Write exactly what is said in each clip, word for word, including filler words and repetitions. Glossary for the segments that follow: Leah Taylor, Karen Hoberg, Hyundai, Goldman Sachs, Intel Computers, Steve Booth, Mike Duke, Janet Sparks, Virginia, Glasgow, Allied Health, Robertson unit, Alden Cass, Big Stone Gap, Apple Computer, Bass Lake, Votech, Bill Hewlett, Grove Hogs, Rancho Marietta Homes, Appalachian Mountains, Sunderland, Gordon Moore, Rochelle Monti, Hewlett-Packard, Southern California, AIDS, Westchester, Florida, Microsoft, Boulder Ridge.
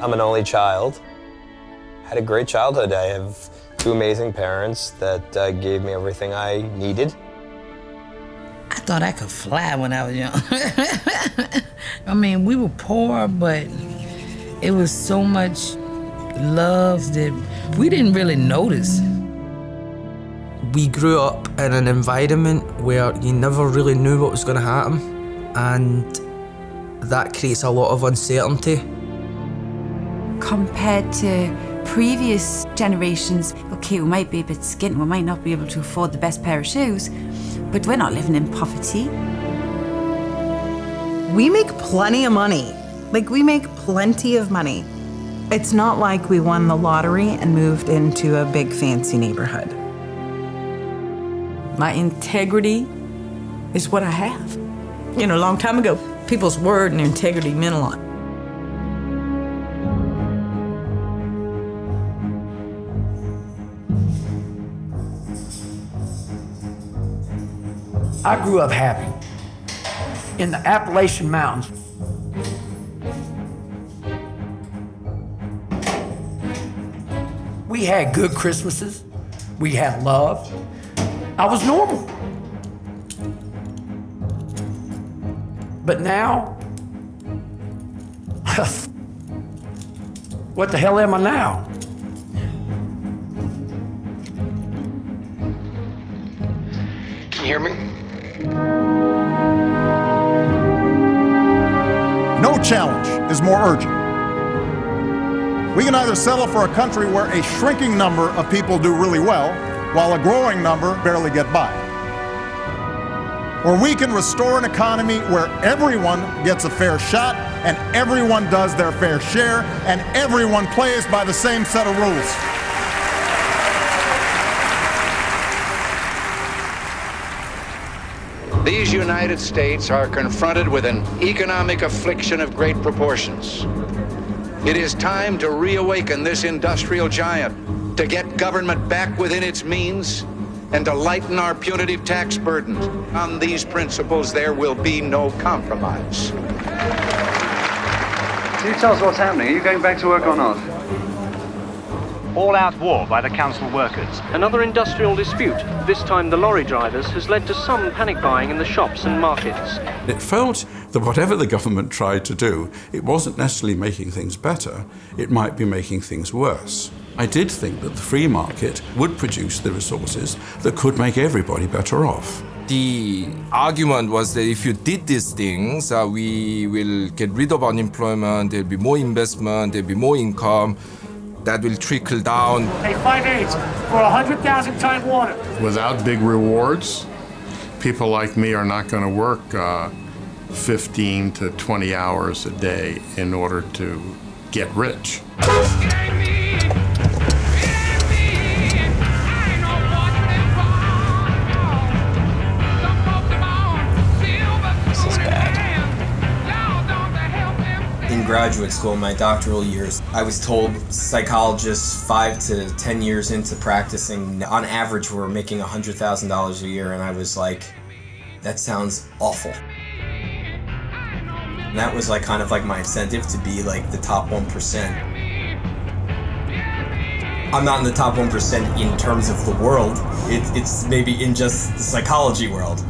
I'm an only child. I had a great childhood. I have two amazing parents that uh, gave me everything I needed. I thought I could fly when I was young. I mean, we were poor, but it was so much love that we didn't really notice. We grew up in an environment where you never really knew what was going to happen, and that creates a lot of uncertainty. Compared to previous generations, okay, we might be a bit skint, we might not be able to afford the best pair of shoes, but we're not living in poverty. We make plenty of money. Like, we make plenty of money. It's not like we won the lottery and moved into a big fancy neighborhood. My integrity is what I have. You know, a long time ago, people's word and integrity meant a lot. I grew up happy in the Appalachian Mountains. We had good Christmases. We had love. I was normal. But now, what the hell am I now? Can you hear me? No challenge is more urgent. We can either settle for a country where a shrinking number of people do really well, while a growing number barely get by. Or we can restore an economy where everyone gets a fair shot, and everyone does their fair share, and everyone plays by the same set of rules. These United States are confronted with an economic affliction of great proportions. It is time to reawaken this industrial giant, to get government back within its means, and to lighten our punitive tax burden. On these principles, there will be no compromise. Can you tell us what's happening? Are you going back to work or not? All-out war by the council workers. Another industrial dispute, this time the lorry drivers, has led to some panic buying in the shops and markets. It felt that whatever the government tried to do, it wasn't necessarily making things better, it might be making things worse. I did think that the free market would produce the resources that could make everybody better off. The argument was that if you did these things, uh, we will get rid of unemployment, there'll be more investment, there'll be more income, that will trickle down. They find AIDS for one hundred thousand times water. Without big rewards, people like me are not going to work uh, fifteen to twenty hours a day in order to get rich. Graduate school, my doctoral years, I was told psychologists five to ten years into practicing, on average, were making one hundred thousand dollars a year, and I was like, that sounds awful. And that was like kind of like my incentive to be like the top one percent. I'm not in the top one percent in terms of the world, it, it's maybe in just the psychology world.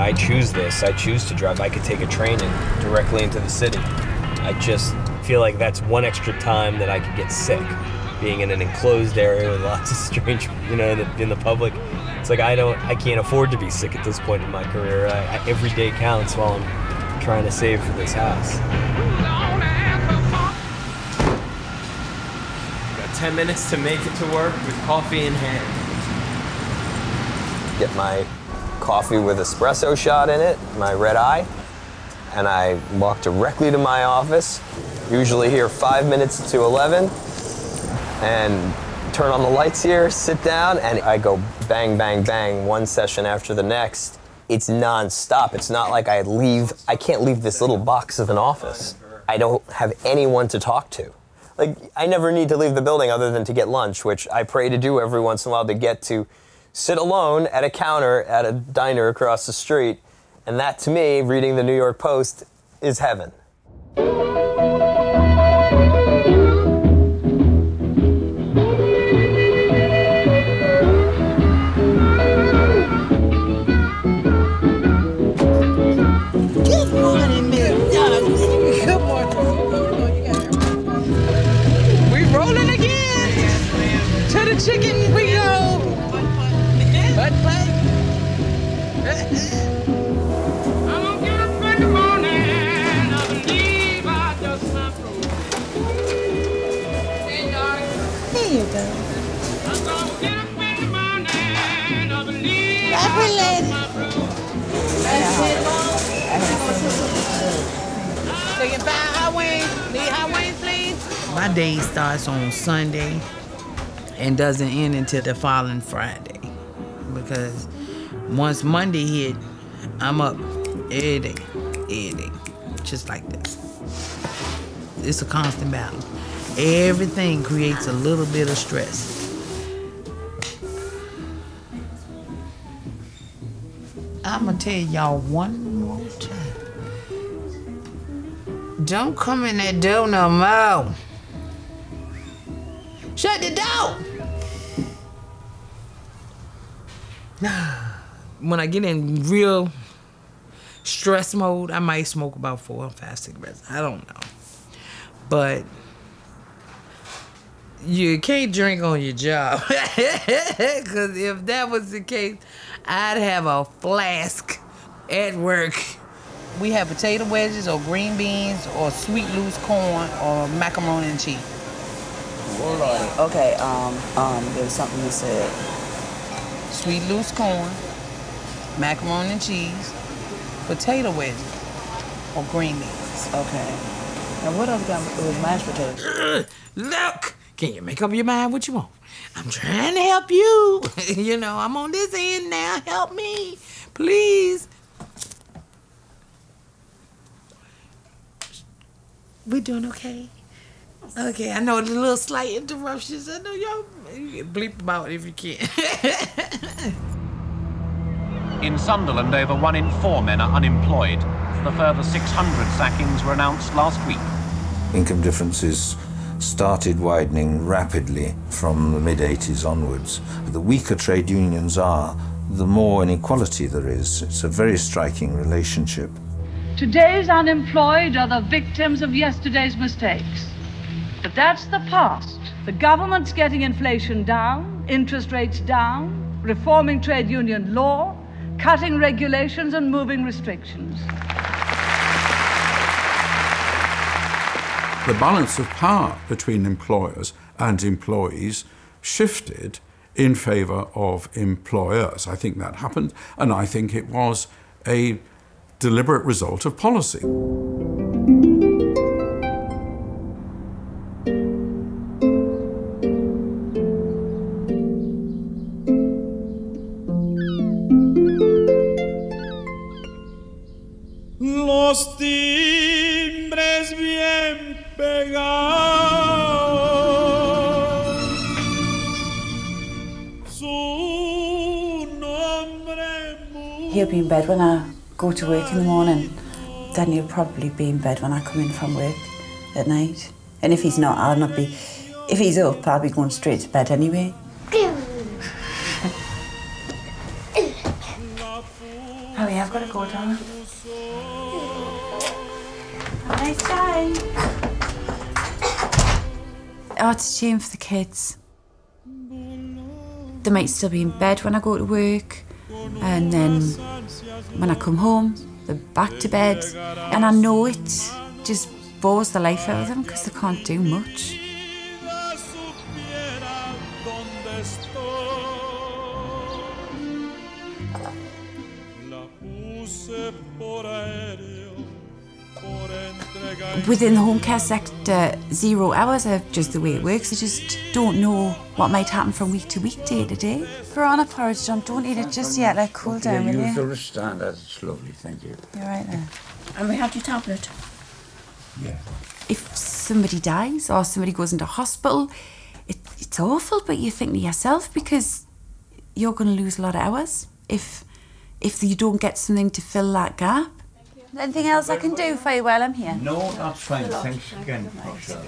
I choose this, I choose to drive. I could take a train in directly into the city. I just feel like that's one extra time that I could get sick, being in an enclosed area with lots of strange, you know, in the, in the public. It's like I don't, I can't afford to be sick at this point in my career. I, I, every day counts while I'm trying to save for this house. Got ten minutes to make it to work with coffee in hand. Get my coffee with espresso shot in it, my red eye, and I walk directly to my office, usually here five minutes to eleven, and turn on the lights here, sit down, and I go bang, bang, bang, one session after the next. It's nonstop. It's not like I leave, I can't leave this little box of an office. I don't have anyone to talk to. Like, I never need to leave the building other than to get lunch, which I pray to do every once in a while, to get to sit alone at a counter at a diner across the street And that, to me, reading the New York Post, is heaven. Chicken, we go! Butt, butt. I'm gonna get up in the morning, I believe I just slept through. There you go. I'm gonna get up in the morning, I believe I just slept through. Highway, need highway, please. My day starts on Sunday and doesn't end until the following Friday. Because once Monday hit, I'm up every day, every day, just like this. It's a constant battle. Everything creates a little bit of stress. I'm gonna tell y'all one more time. Don't come in that door no more. Shut the door! When I get in real stress mode, I might smoke about four or five cigarettes. I don't know. But you can't drink on your job. Because if that was the case, I'd have a flask at work. We have potato wedges or green beans or sweet loose corn or macaroni and cheese. Okay, um, um, there was something you said. Sweet loose corn, macaroni and cheese, potato wedges, or green beans. Okay. Now what else got with mashed potatoes? Uh, look! Can you make up your mind what you want? I'm trying to help you. You know, I'm on this end now. Help me, please. We're doing okay? Okay, I know the little slight interruptions. I know y'all, you can bleep them out if you can. In Sunderland, over one in four men are unemployed. The further six hundred sackings were announced last week. Income differences started widening rapidly from the mid eighties onwards. The weaker trade unions are, the more inequality there is. It's a very striking relationship. Today's unemployed are the victims of yesterday's mistakes. But that's the past. The government's getting inflation down, interest rates down, reforming trade union law, cutting regulations and moving restrictions. The balance of power between employers and employees shifted in favor of employers. I think that happened, and I think it was a deliberate result of policy. Los timbres bien pegados, su nombre. He'll be in bed when I go to work in the morning. Then he'll probably be in bed when I come in from work at night. And if he's not, I'll not be. If he's up, I'll be going straight to bed anyway. Oh yeah, I've got to go down. Nice time. Oh, it's a shame for the kids. They might still be in bed when I go to work, and then when I come home, they're back to bed. And I know it just bores the life out of them because they can't do much. Within the home care sector, zero hours are just the way it works. I just don't know what might happen from week to week, day to day. Piranha porridge, John, don't eat it just yet. Like, cool down, will you? Yeah, usual standard. It's lovely, thank you. You're right there. And we have your tablet. Yeah. If somebody dies or somebody goes into hospital, it, it's awful, but you think to yourself, because you're going to lose a lot of hours if if you don't get something to fill that gap. Anything else I can do for you while I'm here? No, that's fine. Thanks again, Rochelle.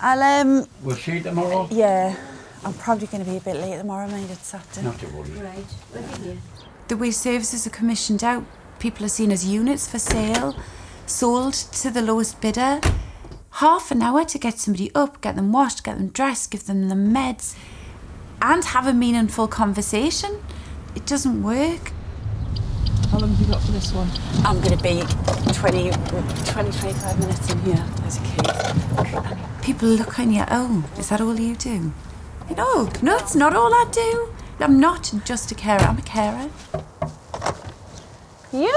I'll, um... We'll see you tomorrow? Yeah. I'm probably going to be a bit late tomorrow, mind it's Saturday. Not to worry. Right. Yeah. The way services are commissioned out, people are seen as units for sale, sold to the lowest bidder. Half an hour to get somebody up, get them washed, get them dressed, give them the meds, and have a meaningful conversation. It doesn't work. How long have you got for this one? I'm going to be twenty, twenty, twenty-five minutes in here as a kid. People look on you, oh, is that all you do? No, no, it's not all I do. I'm not just a carer, I'm a carer. You.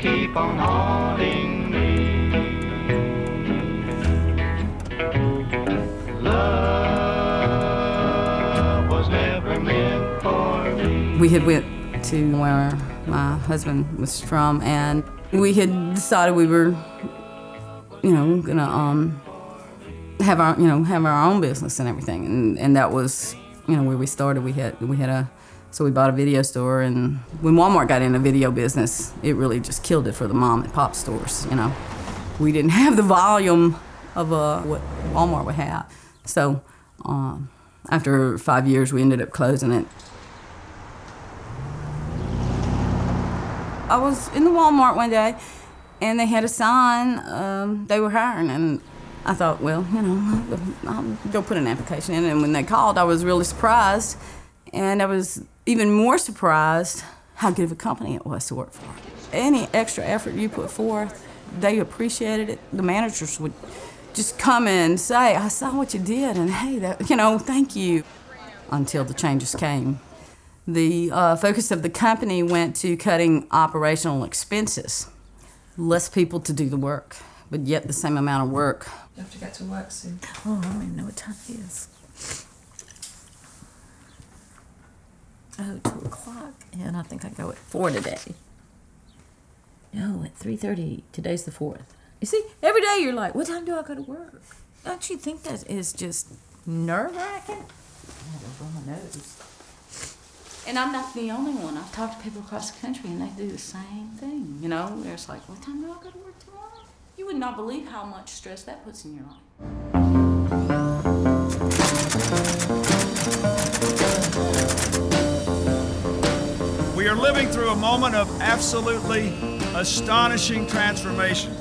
Keep on haunting me. Love was never meant for me. We had went to where my husband was from, and we had decided we were, you know, gonna um have our, you know, have our own business and everything, and and that was, you know, where we started. We had we had a. So we bought a video store, and when Walmart got in the video business, it really just killed it for the mom and pop stores, you know. We didn't have the volume of uh, what Walmart would have. So um, after five years, we ended up closing it. I was in the Walmart one day, and they had a sign, um, they were hiring, and I thought, well, you know, I'll go put an application in. And when they called, I was really surprised, and I was even more surprised how good of a company it was to work for. Any extra effort you put forth, they appreciated it. The managers would just come in and say, I saw what you did, and hey, that, you know, thank you, until the changes came. The uh, focus of the company went to cutting operational expenses. Less people to do the work, but yet the same amount of work. You have to get to work soon. Oh, I don't even know what time it is. Oh, two o'clock, and I think I go at four today. No, at three thirty. Today's the fourth. You see, every day you're like, "What time do I go to work?" Don't you think that is just nerve-wracking? I don't know my nose. And I'm not the only one. I've talked to people across the country, and they do the same thing. You know, they're just like, "What time do I go to work tomorrow?" You would not believe how much stress that puts in your life. We are living through a moment of absolutely astonishing transformation.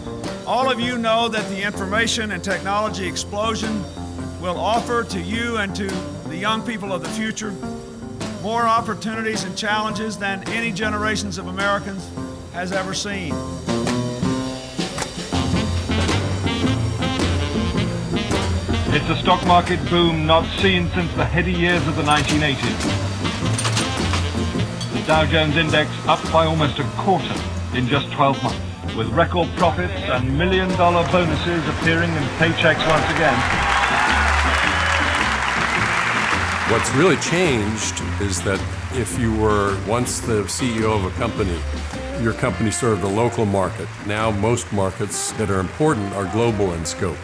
All of you know that the information and technology explosion will offer to you and to the young people of the future more opportunities and challenges than any generations of Americans has ever seen. It's a stock market boom not seen since the heady years of the nineteen eighties. Dow Jones index up by almost a quarter in just twelve months, with record profits and million-dollar bonuses appearing in paychecks once again. What's really changed is that if you were once the C E O of a company, your company served a local market. Now most markets that are important are global in scope.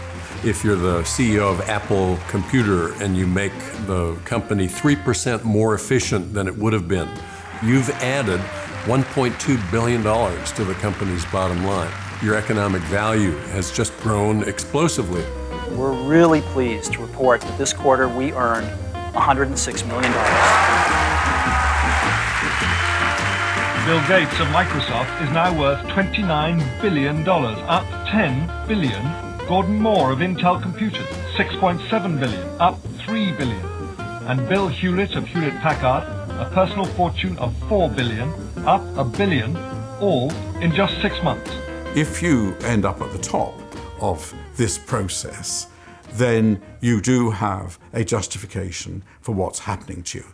If you're the C E O of Apple Computer and you make the company three percent more efficient than it would have been, you've added one point two billion dollars to the company's bottom line. Your economic value has just grown explosively. We're really pleased to report that this quarter we earned one hundred six million dollars. Bill Gates of Microsoft is now worth twenty-nine billion dollars, up ten billion dollars. Gordon Moore of Intel Computers, six point seven billion dollars, up three billion dollars. And Bill Hewlett of Hewlett-Packard, a personal fortune of four billion dollars, up a billion, all in just six months. If you end up at the top of this process, then you do have a justification for what's happening to you.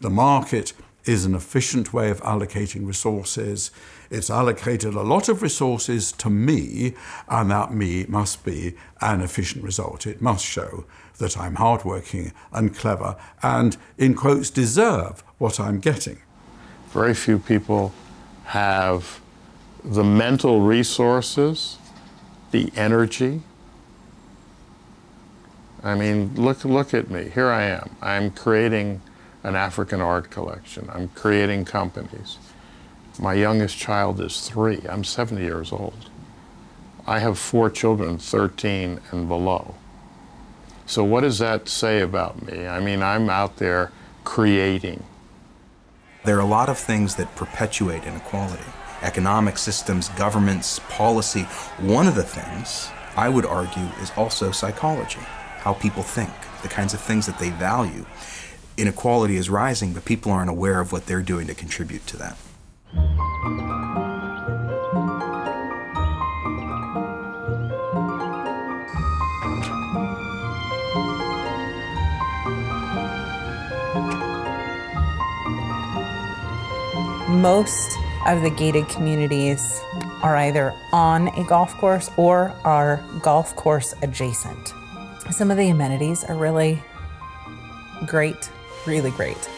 The market is an efficient way of allocating resources. It's allocated a lot of resources to me, and that me must be an efficient result. It must show that I'm hardworking and clever and, in quotes, deserve what I'm getting. Very few people have the mental resources, the energy. I mean, look, look at me. Here I am. I'm creating an African art collection. I'm creating companies. My youngest child is three. I'm seventy years old. I have four children, thirteen and below. So what does that say about me? I mean, I'm out there creating. There are a lot of things that perpetuate inequality. Economic systems, governments, policy. One of the things I would argue is also psychology, how people think, the kinds of things that they value. Inequality is rising, but people aren't aware of what they're doing to contribute to that. Most of the gated communities are either on a golf course or are golf course adjacent. Some of the amenities are really great, really great.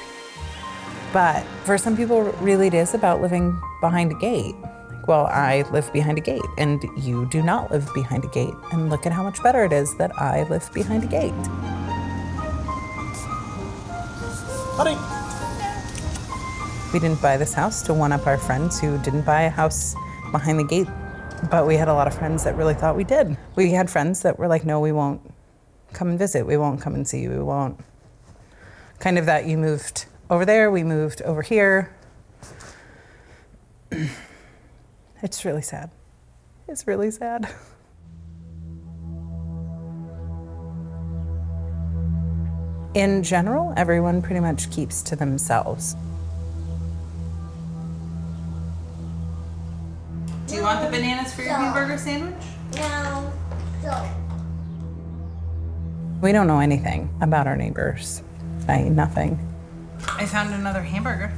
But for some people, really it is about living behind a gate. Like, well, I live behind a gate and you do not live behind a gate. And look at how much better it is that I live behind a gate. Honey. We didn't buy this house to one-up our friends who didn't buy a house behind the gate, but we had a lot of friends that really thought we did. We had friends that were like, no, we won't come and visit. We won't come and see you. We won't. Kind of that you moved over there, we moved over here. It's really sad. It's really sad. In general, everyone pretty much keeps to themselves. Do you want the bananas for your no. hamburger sandwich? No. no. We don't know anything about our neighbors. I nothing. I found another hamburger.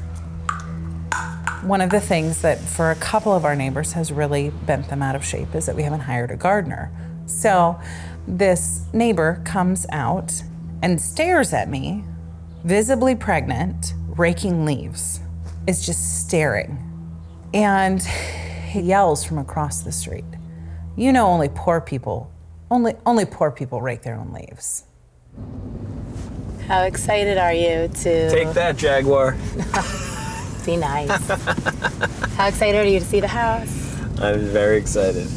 One of the things that for a couple of our neighbors has really bent them out of shape is that we haven't hired a gardener. So this neighbor comes out and stares at me, visibly pregnant, raking leaves. It's just staring. And he yells from across the street, you know, only poor people, only, only poor people rake their own leaves. How excited are you to... Take that, Jaguar. Be nice. How excited are you to see the house? I'm very excited.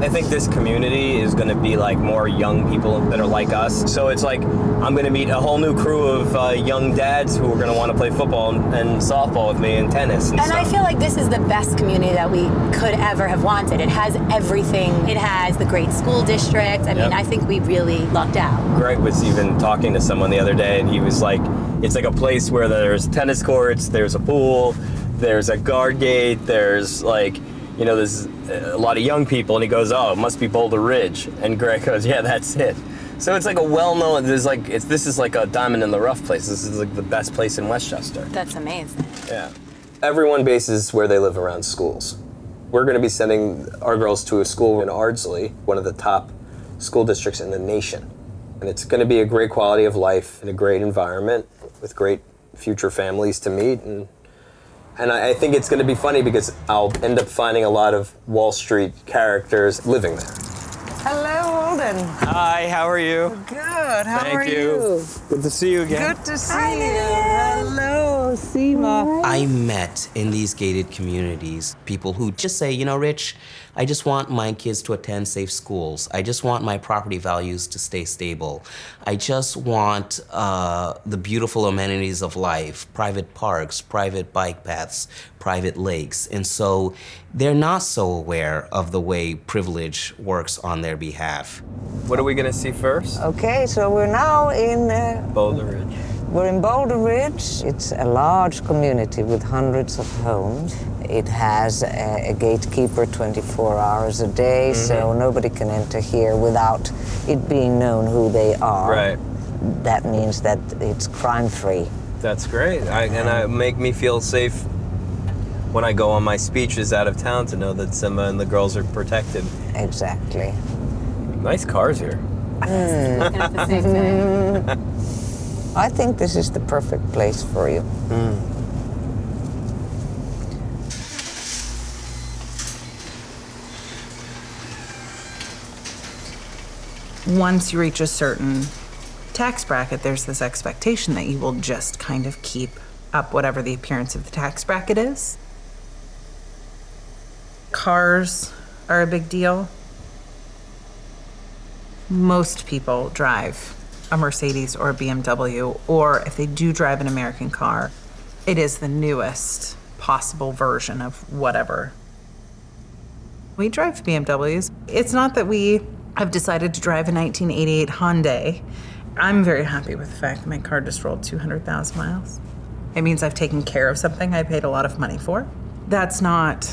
I think this community is going to be like more young people that are like us. So it's like I'm going to meet a whole new crew of uh, young dads who are going to want to play football and, and softball with me and tennis. And, and stuff. I feel like this is the best community that we could ever have wanted. It has everything. It has the great school district. I yep. mean, I think we really lucked out. Greg was even talking to someone the other day, and he was like, it's like a place where there's tennis courts, there's a pool, there's a guard gate, there's like... you know, there's a lot of young people, and he goes, oh, it must be Boulder Ridge. And Greg goes, yeah, that's it. So it's like a well-known, there's like, it's, this is like a diamond in the rough place. This is like the best place in Westchester. That's amazing. Yeah. Everyone bases where they live around schools. We're going to be sending our girls to a school in Ardsley, one of the top school districts in the nation. And it's going to be a great quality of life and a great environment with great future families to meet. And And I think it's going to be funny because I'll end up finding a lot of Wall Street characters living there. Hello, Alden. Hi, how are you? Good, how Thank are you? you? Good to see you again. Good to see Hi, you. Lillian. Hello, Seema. I met in these gated communities people who just say, you know, Rich, I just want my kids to attend safe schools. I just want my property values to stay stable. I just want uh, the beautiful amenities of life, private parks, private bike paths, private lakes. And so they're not so aware of the way privilege works on their behalf. What are we gonna see first? Okay, so we're now in uh, Boulder Ridge. We're in Boulder Ridge. It's a large community with hundreds of homes. It has a, a gatekeeper twenty-four hours a day, mm-hmm. so nobody can enter here without it being known who they are. Right. That means that it's crime-free. That's great, I, and it make me feel safe when I go on my speeches out of town to know that Simba and the girls are protected. Exactly. Nice cars here. Mm. I think this is the perfect place for you. Mm. Once you reach a certain tax bracket, there's this expectation that you will just kind of keep up whatever the appearance of the tax bracket is. Cars are a big deal. Most people drive a Mercedes or a B M W, or if they do drive an American car, it is the newest possible version of whatever. We drive B M Ws. It's not that we have decided to drive a nineteen eighty-eight Hyundai. I'm very happy with the fact that my car just rolled two hundred thousand miles. It means I've taken care of something I paid a lot of money for. That's not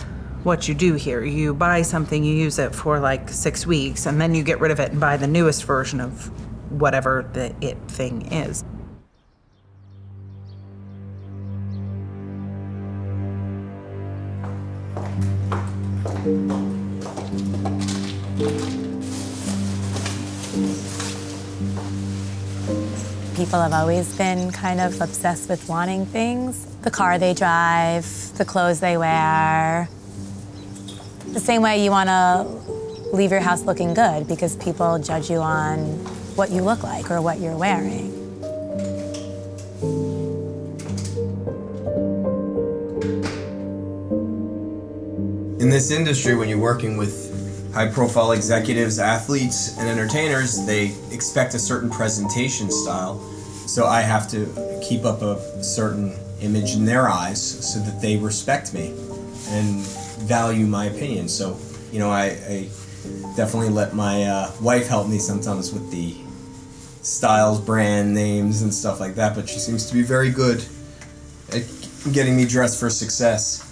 what you do here. You buy something, you use it for like six weeks, and then you get rid of it and buy the newest version of whatever the it thing is. People have always been kind of obsessed with wanting things. The car they drive, the clothes they wear. The same way you want to leave your house looking good because people judge you on what you look like or what you're wearing. In this industry, when you're working with high-profile executives, athletes, and entertainers, they expect a certain presentation style. So I have to keep up a certain image in their eyes so that they respect me and value my opinion. So, you know, I, I definitely let my uh, wife help me sometimes with the styles, brand names, and stuff like that, but she seems to be very good at getting me dressed for success.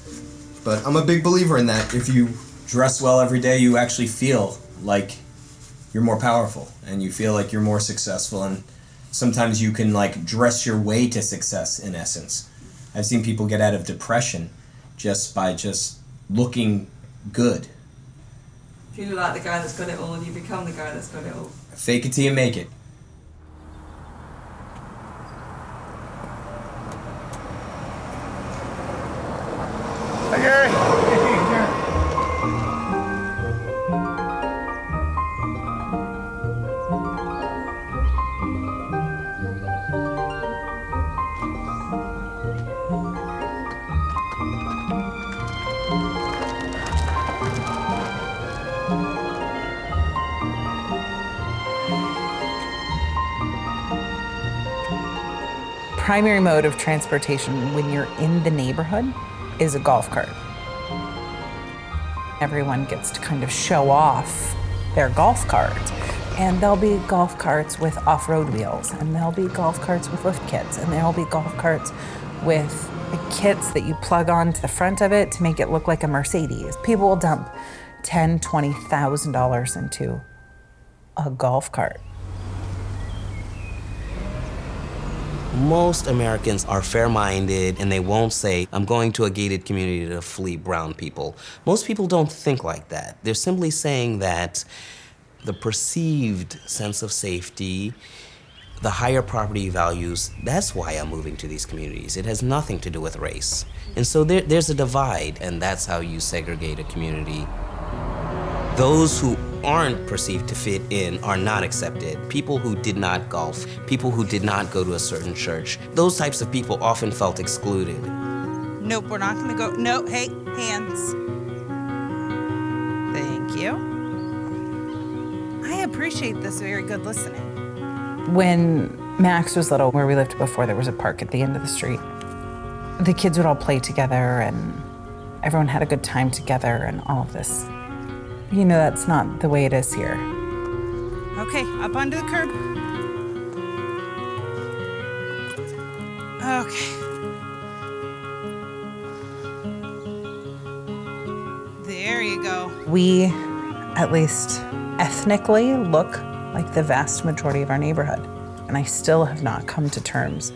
But I'm a big believer in that. If you dress well every day, you actually feel like you're more powerful and you feel like you're more successful, and sometimes you can like dress your way to success in essence. I've seen people get out of depression just by just looking good. If you look like the guy that's got it all, and you become the guy that's got it all. Fake it till you make it. Hi, Gary. Primary mode of transportation when you're in the neighborhood is a golf cart. Everyone gets to kind of show off their golf cart, and there'll be golf carts with off-road wheels, and there'll be golf carts with lift kits, and there'll be golf carts with the kits that you plug on to the front of it to make it look like a Mercedes. People will dump ten thousand, twenty thousand dollars into a golf cart. Most Americans are fair-minded, and they won't say, I'm going to a gated community to flee brown people. Most people don't think like that. They're simply saying that the perceived sense of safety, the higher property values, that's why I'm moving to these communities. It has nothing to do with race. And so there, there's a divide, and that's how you segregate a community. Those who aren't perceived to fit in are not accepted. People who did not golf, people who did not go to a certain church, those types of people often felt excluded. Nope, we're not gonna go, no, hey, hands. Thank you. I appreciate this very good listening. When Max was little, where we lived before, there was a park at the end of the street. The kids would all play together, and everyone had a good time together and all of this. You know, that's not the way it is here. Okay, up onto the curb. Okay. There you go. We, at least ethnically, look like the vast majority of our neighborhood. And I still have not come to terms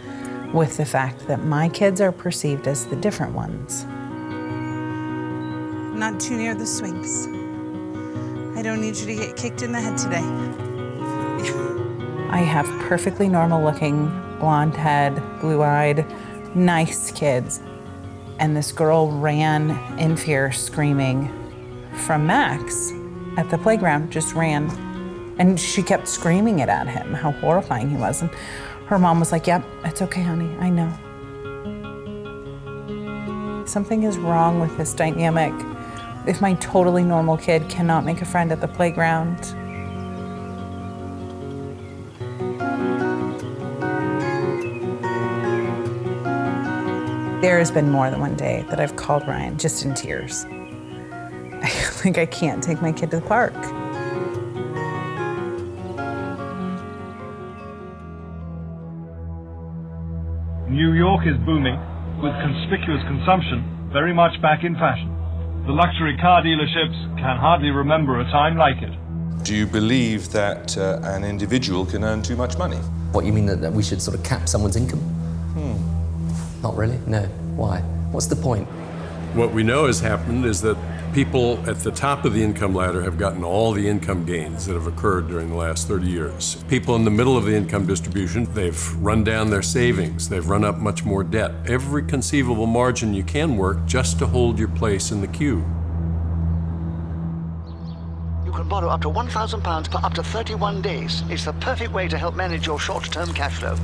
with the fact that my kids are perceived as the different ones. Not too near the swings. I don't need you to get kicked in the head today. I have perfectly normal looking, blonde head, blue-eyed, nice kids. And this girl ran in fear, screaming from Max at the playground, just ran. And she kept screaming it at him, how horrifying he was. And her mom was like, yep, it's okay, honey, I know. Something is wrong with this dynamic if my totally normal kid cannot make a friend at the playground. There has been more than one day that I've called Ryan just in tears. I feel like I can't take my kid to the park. New York is booming, with conspicuous consumption very much back in fashion. The luxury car dealerships can hardly remember a time like it. Do you believe that uh, an individual can earn too much money? What, you mean that, that we should sort of cap someone's income? Hmm. Not really, no. Why? What's the point? What we know has happened is that people at the top of the income ladder have gotten all the income gains that have occurred during the last thirty years. People in the middle of the income distribution, they've run down their savings, they've run up much more debt. Every conceivable margin you can work just to hold your place in the queue. You can borrow up to one thousand pounds for up to thirty-one days. It's the perfect way to help manage your short-term cash flow.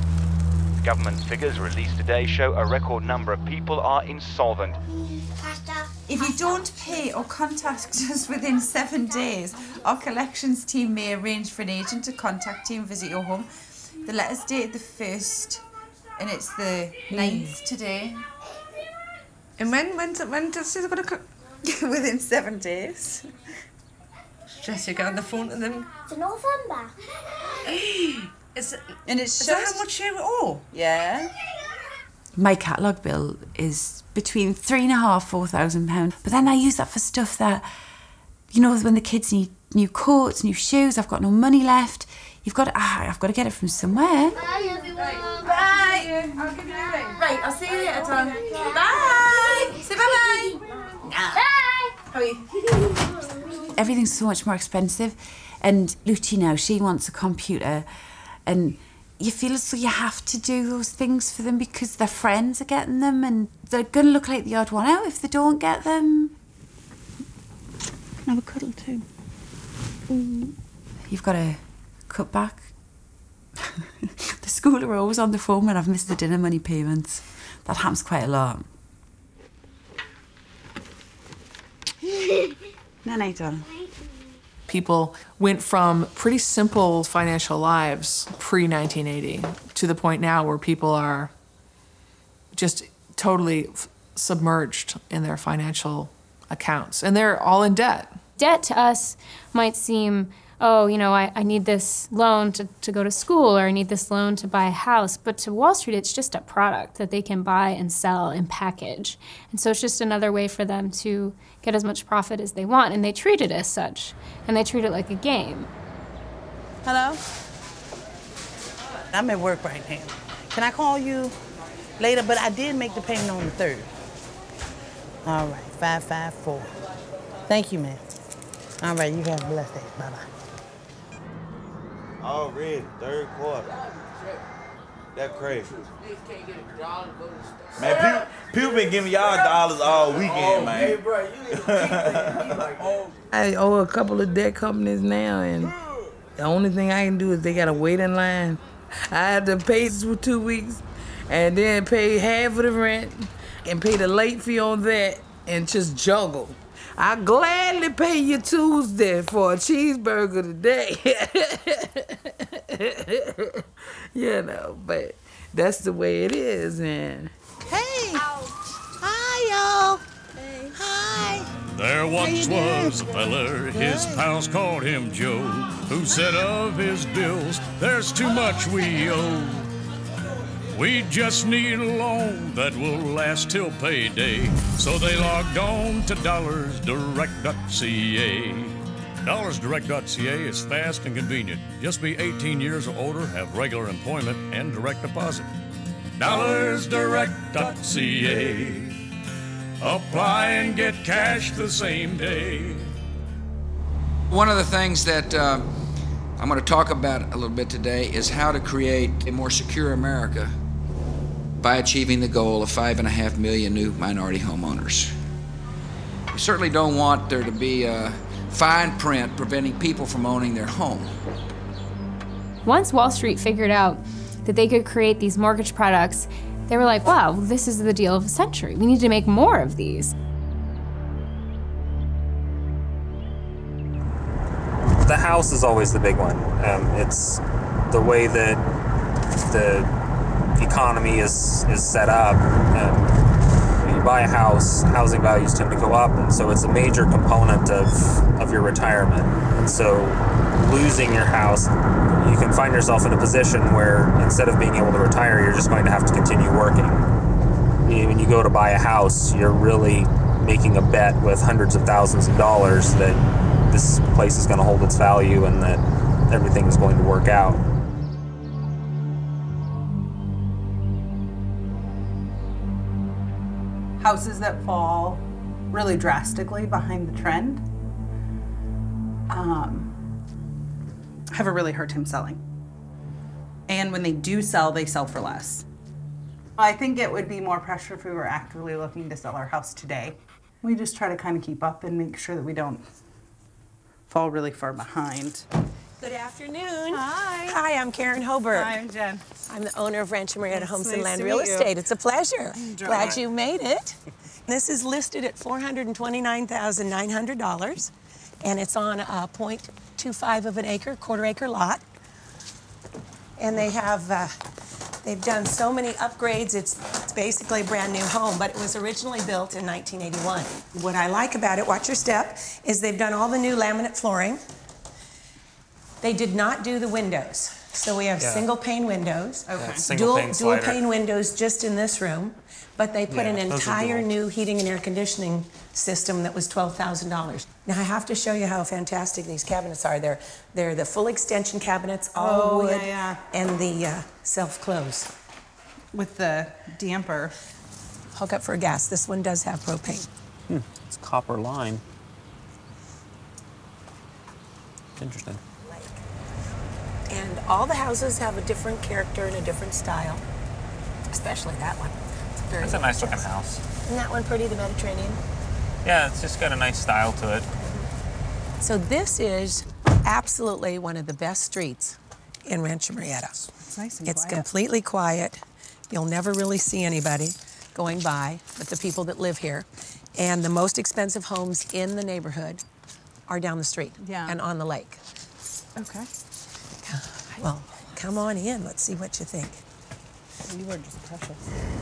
Government figures released today show a record number of people are insolvent. If you don't pay or contact us within seven days, our collections team may arrange for an agent to contact you and visit your home. The letter's dated the first, and it's the ninth today. And when, when's it, when does it going to come? Within seven days. Jessica got on the phone to them. It's November. Is it, and it's is that how much you owe? Yeah. My catalogue bill is between three and a half, four thousand pounds. But then I use that for stuff that, you know, when the kids need new coats, new shoes, I've got no money left. You've got to, ah, I've got to get it from somewhere. Bye, everyone. Bye. Bye. I'll give you a ring. Right, I'll see you later, Tom. Bye. Bye. Say bye-bye. Bye. How are you? Everything's so much more expensive. And Lucci now, she wants a computer. And you feel as though you have to do those things for them because their friends are getting them and they're going to look like the odd one out if they don't get them. Have a cuddle too. Mm. You've got to cut back. The school are always on the phone when I've missed the dinner money payments. That happens quite a lot. No, no, darling. People went from pretty simple financial lives pre nineteen eighty to the point now where people are just totally f submerged in their financial accounts, and they're all in debt. Debt to us might seem, oh, you know, I, I need this loan to, to go to school, or I need this loan to buy a house, but to Wall Street, it's just a product that they can buy and sell and package. And so it's just another way for them to get as much profit as they want, and they treat it as such, and they treat it like a game. Hello? I'm at work right now. Can I call you later? But I did make the payment on the third. All right, five five four. Thank you, ma'am. All right, you have a blessed day. Bye-bye. Already, third quarter. That's crazy. Man, people, people been giving y'all dollars all weekend, man. I owe a couple of debt companies now, and the only thing I can do is they got to wait in line. I have to pay for two weeks, and then pay half of the rent, and pay the late fee on that, and just juggle. I gladly pay you Tuesday for a cheeseburger today. You know, but that's the way it is, and... Hey! Ouch. Hi, y'all! Hey. Hi! There once was a feller, his pals called him Joe, who said of his bills, there's too much we owe. We just need a loan that will last till payday. So they logged on to dollars direct dot c a. dollars direct dot c a is fast and convenient. Just be eighteen years or older, have regular employment and direct deposit. dollars direct dot c a. Apply and get cash the same day. One of the things that uh, I'm going to talk about a little bit today is how to create a more secure America by achieving the goal of five and a half million new minority homeowners. We certainly don't want there to be a fine print preventing people from owning their home. Once Wall Street figured out that they could create these mortgage products, they were like, wow, this is the deal of the century. We need to make more of these. The house is always the big one. Um, it's the way that the economy is, is set up. Um, buy a house, housing values tend to go up, and so it's a major component of, of your retirement. And so losing your house, you can find yourself in a position where instead of being able to retire, you're just going to have to continue working. When you go to buy a house, you're really making a bet with hundreds of thousands of dollars that this place is going to hold its value and that everything is going to work out. Houses that fall really drastically behind the trend um, have a really hard time selling. And when they do sell, they sell for less. I think it would be more pressure if we were actively looking to sell our house today. We just try to kind of keep up and make sure that we don't fall really far behind. Good afternoon. Hi. Hi, I'm Karen Hoberg. Hi, I'm Jen. I'm the owner of Rancho Marietta Homes nice and Land Real Estate. You. It's a pleasure. Glad you made it. This is listed at four hundred twenty-nine thousand nine hundred dollars, and it's on a point two five of an acre, quarter acre lot. And they have, uh, they've done so many upgrades. It's, it's basically a brand new home, but it was originally built in nineteen eighty-one. What I like about it, watch your step, is they've done all the new laminate flooring. They did not do the windows. So we have yeah. single pane windows, okay. yeah, dual, pane dual pane windows just in this room, but they put yeah, an entire new heating and air conditioning system that was twelve thousand dollars. Now I have to show you how fantastic these cabinets are. They're, they're the full extension cabinets, all oh, wood, yeah, yeah. and the uh, self-close. With the damper. Hook up for gas. This one does have propane. Hmm. It's copper line. Interesting. And all the houses have a different character and a different style, especially that one. It's very That's a nice looking house. Isn't that one pretty, the Mediterranean? Yeah, it's just got a nice style to it. So this is absolutely one of the best streets in Rancho Marietta. It's nice and It's quiet. completely quiet. You'll never really see anybody going by but the people that live here. And the most expensive homes in the neighborhood are down the street yeah. and on the lake. Okay. Well, come on in. Let's see what you think. You are just precious.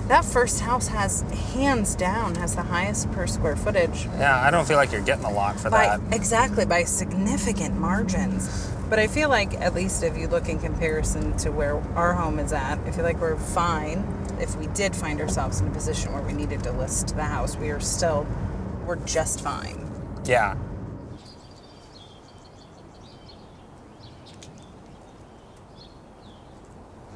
That first house has, hands down, has the highest per square footage. Yeah, I don't feel like you're getting a lot for by, that. Exactly, by significant margins. But I feel like, at least if you look in comparison to where our home is at, I feel like we're fine. If we did find ourselves in a position where we needed to list the house, we are still, we're just fine. Yeah.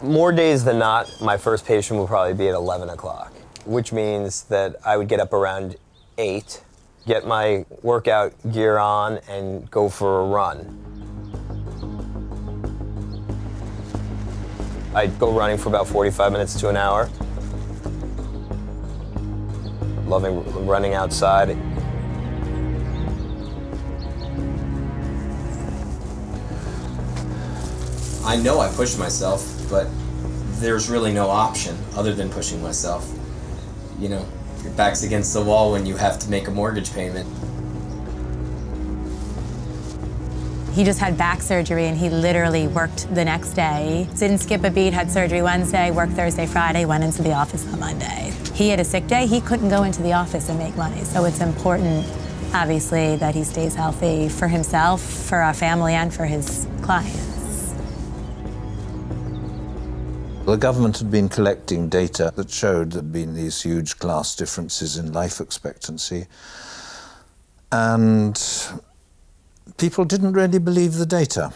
More days than not, my first patient will probably be at eleven o'clock, which means that I would get up around eight, get my workout gear on, and go for a run. I'd go running for about forty-five minutes to an hour. Loving running outside. I know I pushed myself, but there's really no option other than pushing myself. You know, your back's against the wall when you have to make a mortgage payment. He just had back surgery and he literally worked the next day. Didn't skip a beat, had surgery Wednesday, worked Thursday, Friday, went into the office on Monday. He had a sick day, he couldn't go into the office and make money. So it's important, obviously, that he stays healthy for himself, for our family, and for his clients. The government had been collecting data that showed there had been these huge class differences in life expectancy, and people didn't really believe the data.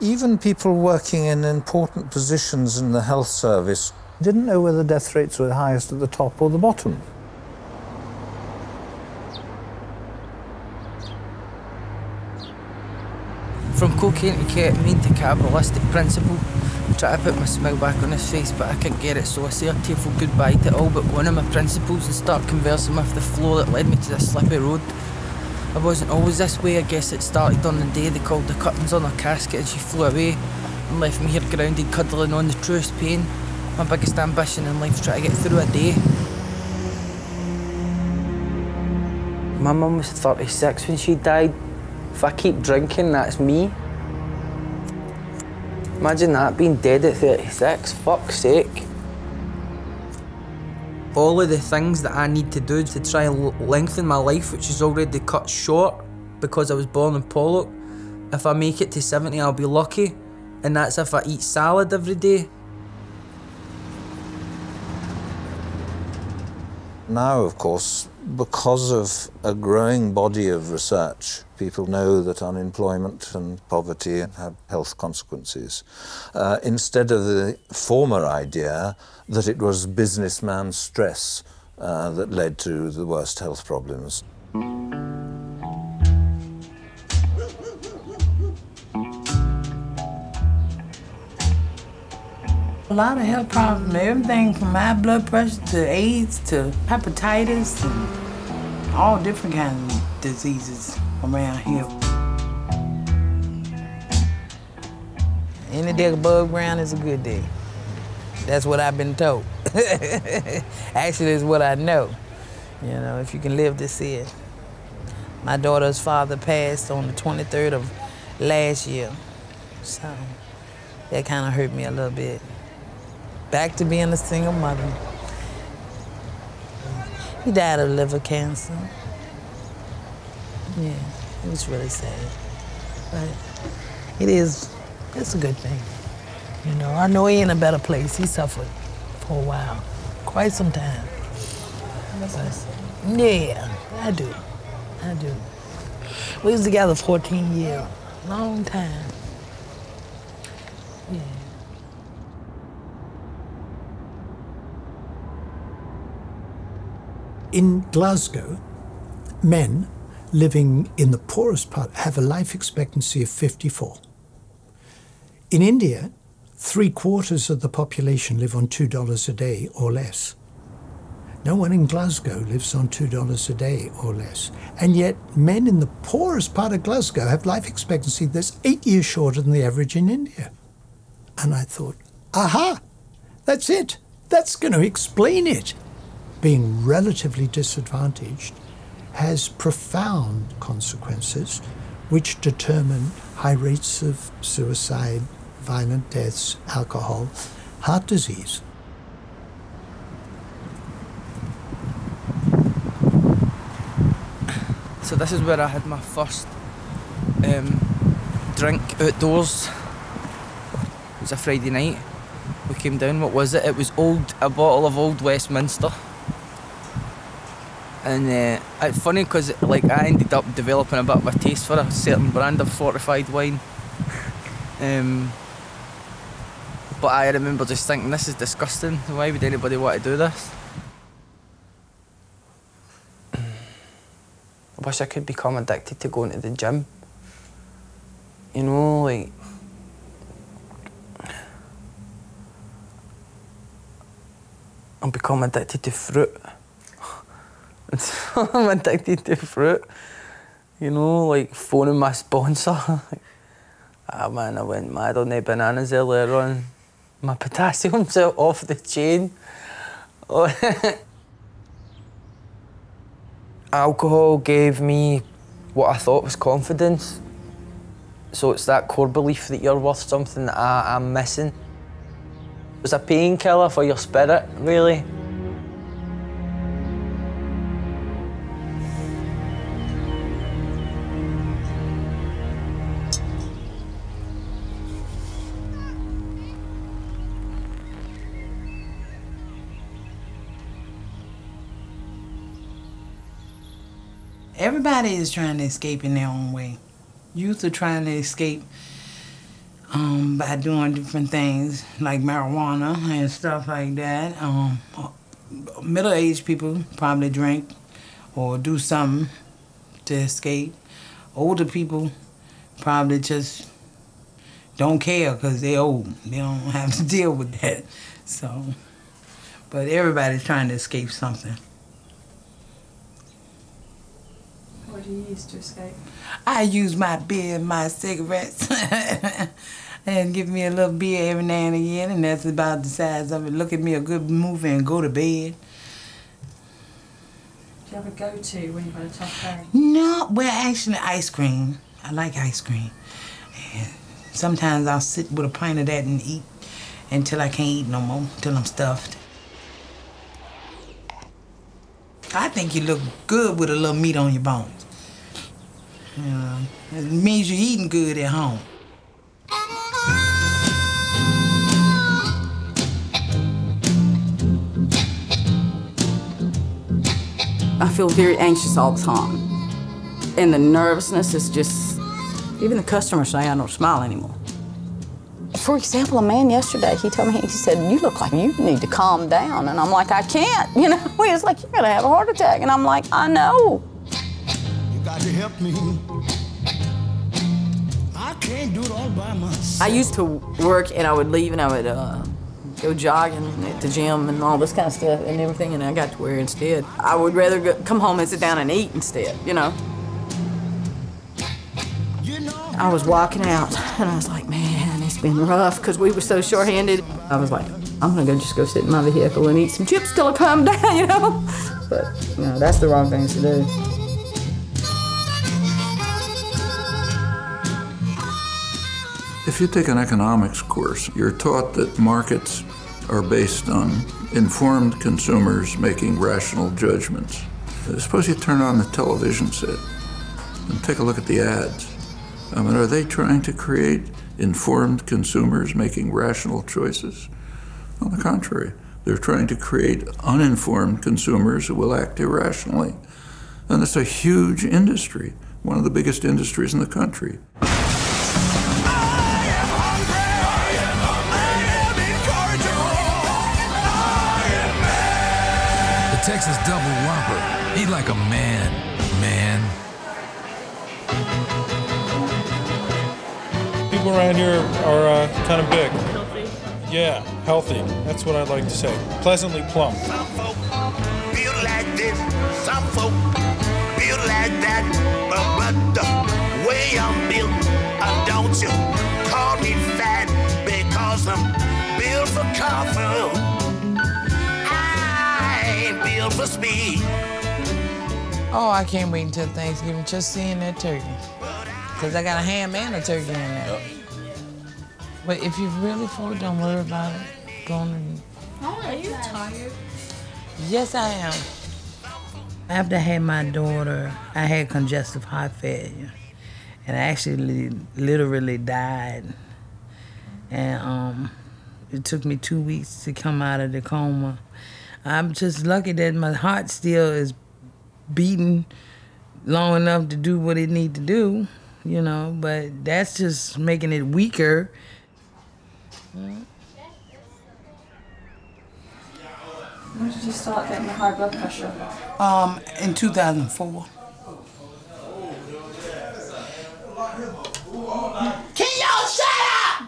Even people working in important positions in the health service didn't know whether death rates were highest at the top or the bottom. From cocaine to ketamine to capitalistic principle, I try to put my smile back on his face, but I can't get it, so I say a tearful goodbye to all but one of my principles and start conversing with the flow that led me to this slippy road. I wasn't always this way, I guess it started on the day they called the curtains on her casket and she flew away and left me here grounded, cuddling on the truest pain. My biggest ambition in life is trying to get through a day. My mum was thirty-six when she died. If I keep drinking, that's me. Imagine that, being dead at thirty-six, fuck's sake. All of the things that I need to do to try and lengthen my life, which is already cut short because I was born in Pollok, if I make it to seventy, I'll be lucky, and that's if I eat salad every day. Now, of course, because of a growing body of research, people know that unemployment and poverty have health consequences. Uh, instead of the former idea that it was businessman stress uh, that led to the worst health problems. A lot of health problems, everything from high blood pressure to AIDS to hepatitis and all different kinds of diseases around here. Any day above ground is a good day. That's what I've been told. Actually, it's what I know. You know, if you can live to see it. My daughter's father passed on the twenty-third of last year, so that kind of hurt me a little bit. Back to being a single mother. He died of liver cancer. Yeah, it was really sad. But it is, it's a good thing. You know, I know he in a better place. He suffered for a while, quite some time. But, yeah, I do, I do. We was together fourteen years, long time. Yeah. In Glasgow, men living in the poorest part have a life expectancy of fifty-four. In India, three quarters of the population live on two dollars a day or less. No one in Glasgow lives on two dollars a day or less. And yet, men in the poorest part of Glasgow have life expectancy that's eight years shorter than the average in India. And I thought, aha, that's it. That's going to explain it. Being relatively disadvantaged has profound consequences which determine high rates of suicide, violent deaths, alcohol, heart disease. So this is where I had my first um, drink outdoors. It was a Friday night. We came down, what was it? It was old, a bottle of Old Westminster. And uh, it's funny because like, I ended up developing a bit of a taste for a certain brand of fortified wine. um, but I remember just thinking, this is disgusting. Why would anybody want to do this? I wish I could become addicted to going to the gym. You know, like... I've become addicted to fruit. I'm addicted to fruit, you know, like phoning my sponsor. Ah man, I went mad on the bananas earlier on. My potassium's out off the chain. Alcohol gave me what I thought was confidence. So it's that core belief that you're worth something that I am missing. It's a painkiller for your spirit, really. Everybody is trying to escape in their own way. Youth are trying to escape um, by doing different things like marijuana and stuff like that. Um, middle-aged people probably drink or do something to escape. Older people probably just don't care because they're old. They don't have to deal with that. So, but everybody's trying to escape something. What do you use to escape? I use my beer and my cigarettes. And give me a little beer every now and again, and that's about the size of it. Look at me a good movie and go to bed. Do you have a go-to when you've got a tough day? No, well, actually, ice cream. I like ice cream. And sometimes I'll sit with a pint of that and eat until I can't eat no more, until I'm stuffed. I think you look good with a little meat on your bones. Uh, it means you're eating good at home. I feel very anxious all the time. And the nervousness is just, even the customers say I don't smile anymore. For example, a man yesterday, he told me, he said, you look like you need to calm down. And I'm like, I can't, you know? He was like, you're gonna have a heart attack. And I'm like, I know. You got to help me. I can't do it all by myself. I used to work and I would leave and I would uh, go jogging at the gym and all this kind of stuff and everything, and I got to where instead I would rather go, come home and sit down and eat instead, you know? you know. I was walking out and I was like, man, it's been rough because we were so short-handed. I was like, I'm gonna go just go sit in my vehicle and eat some chips till I calm down, you know? But, you know, that's the wrong thing to do. If you take an economics course, you're taught that markets are based on informed consumers making rational judgments. Suppose you turn on the television set and take a look at the ads. I mean, are they trying to create informed consumers making rational choices? On the contrary, they're trying to create uninformed consumers who will act irrationally. And it's a huge industry, one of the biggest industries in the country. Texas double whopper. Eat like a man, man. People around here are uh, kind of big. Healthy. Yeah, healthy. That's what I'd like to say. Pleasantly plump. Some folk build like this. Some folk build like that. But, but the way I'm built, uh, don't you call me fat because I'm built for comfort. For speed. Oh, I can't wait until Thanksgiving just seeing that turkey. Because I got a ham and a turkey in there. Yep. But if you're really full, don't worry about it. Going to... Oh, are you tired? Yes, I am. After I had my daughter, I had congestive heart failure. And I actually literally died. And um, it took me two weeks to come out of the coma. I'm just lucky that my heart still is beating long enough to do what it needs to do, you know, but that's just making it weaker. When did you start getting the high blood pressure? Um, in two thousand four. Can y'all shut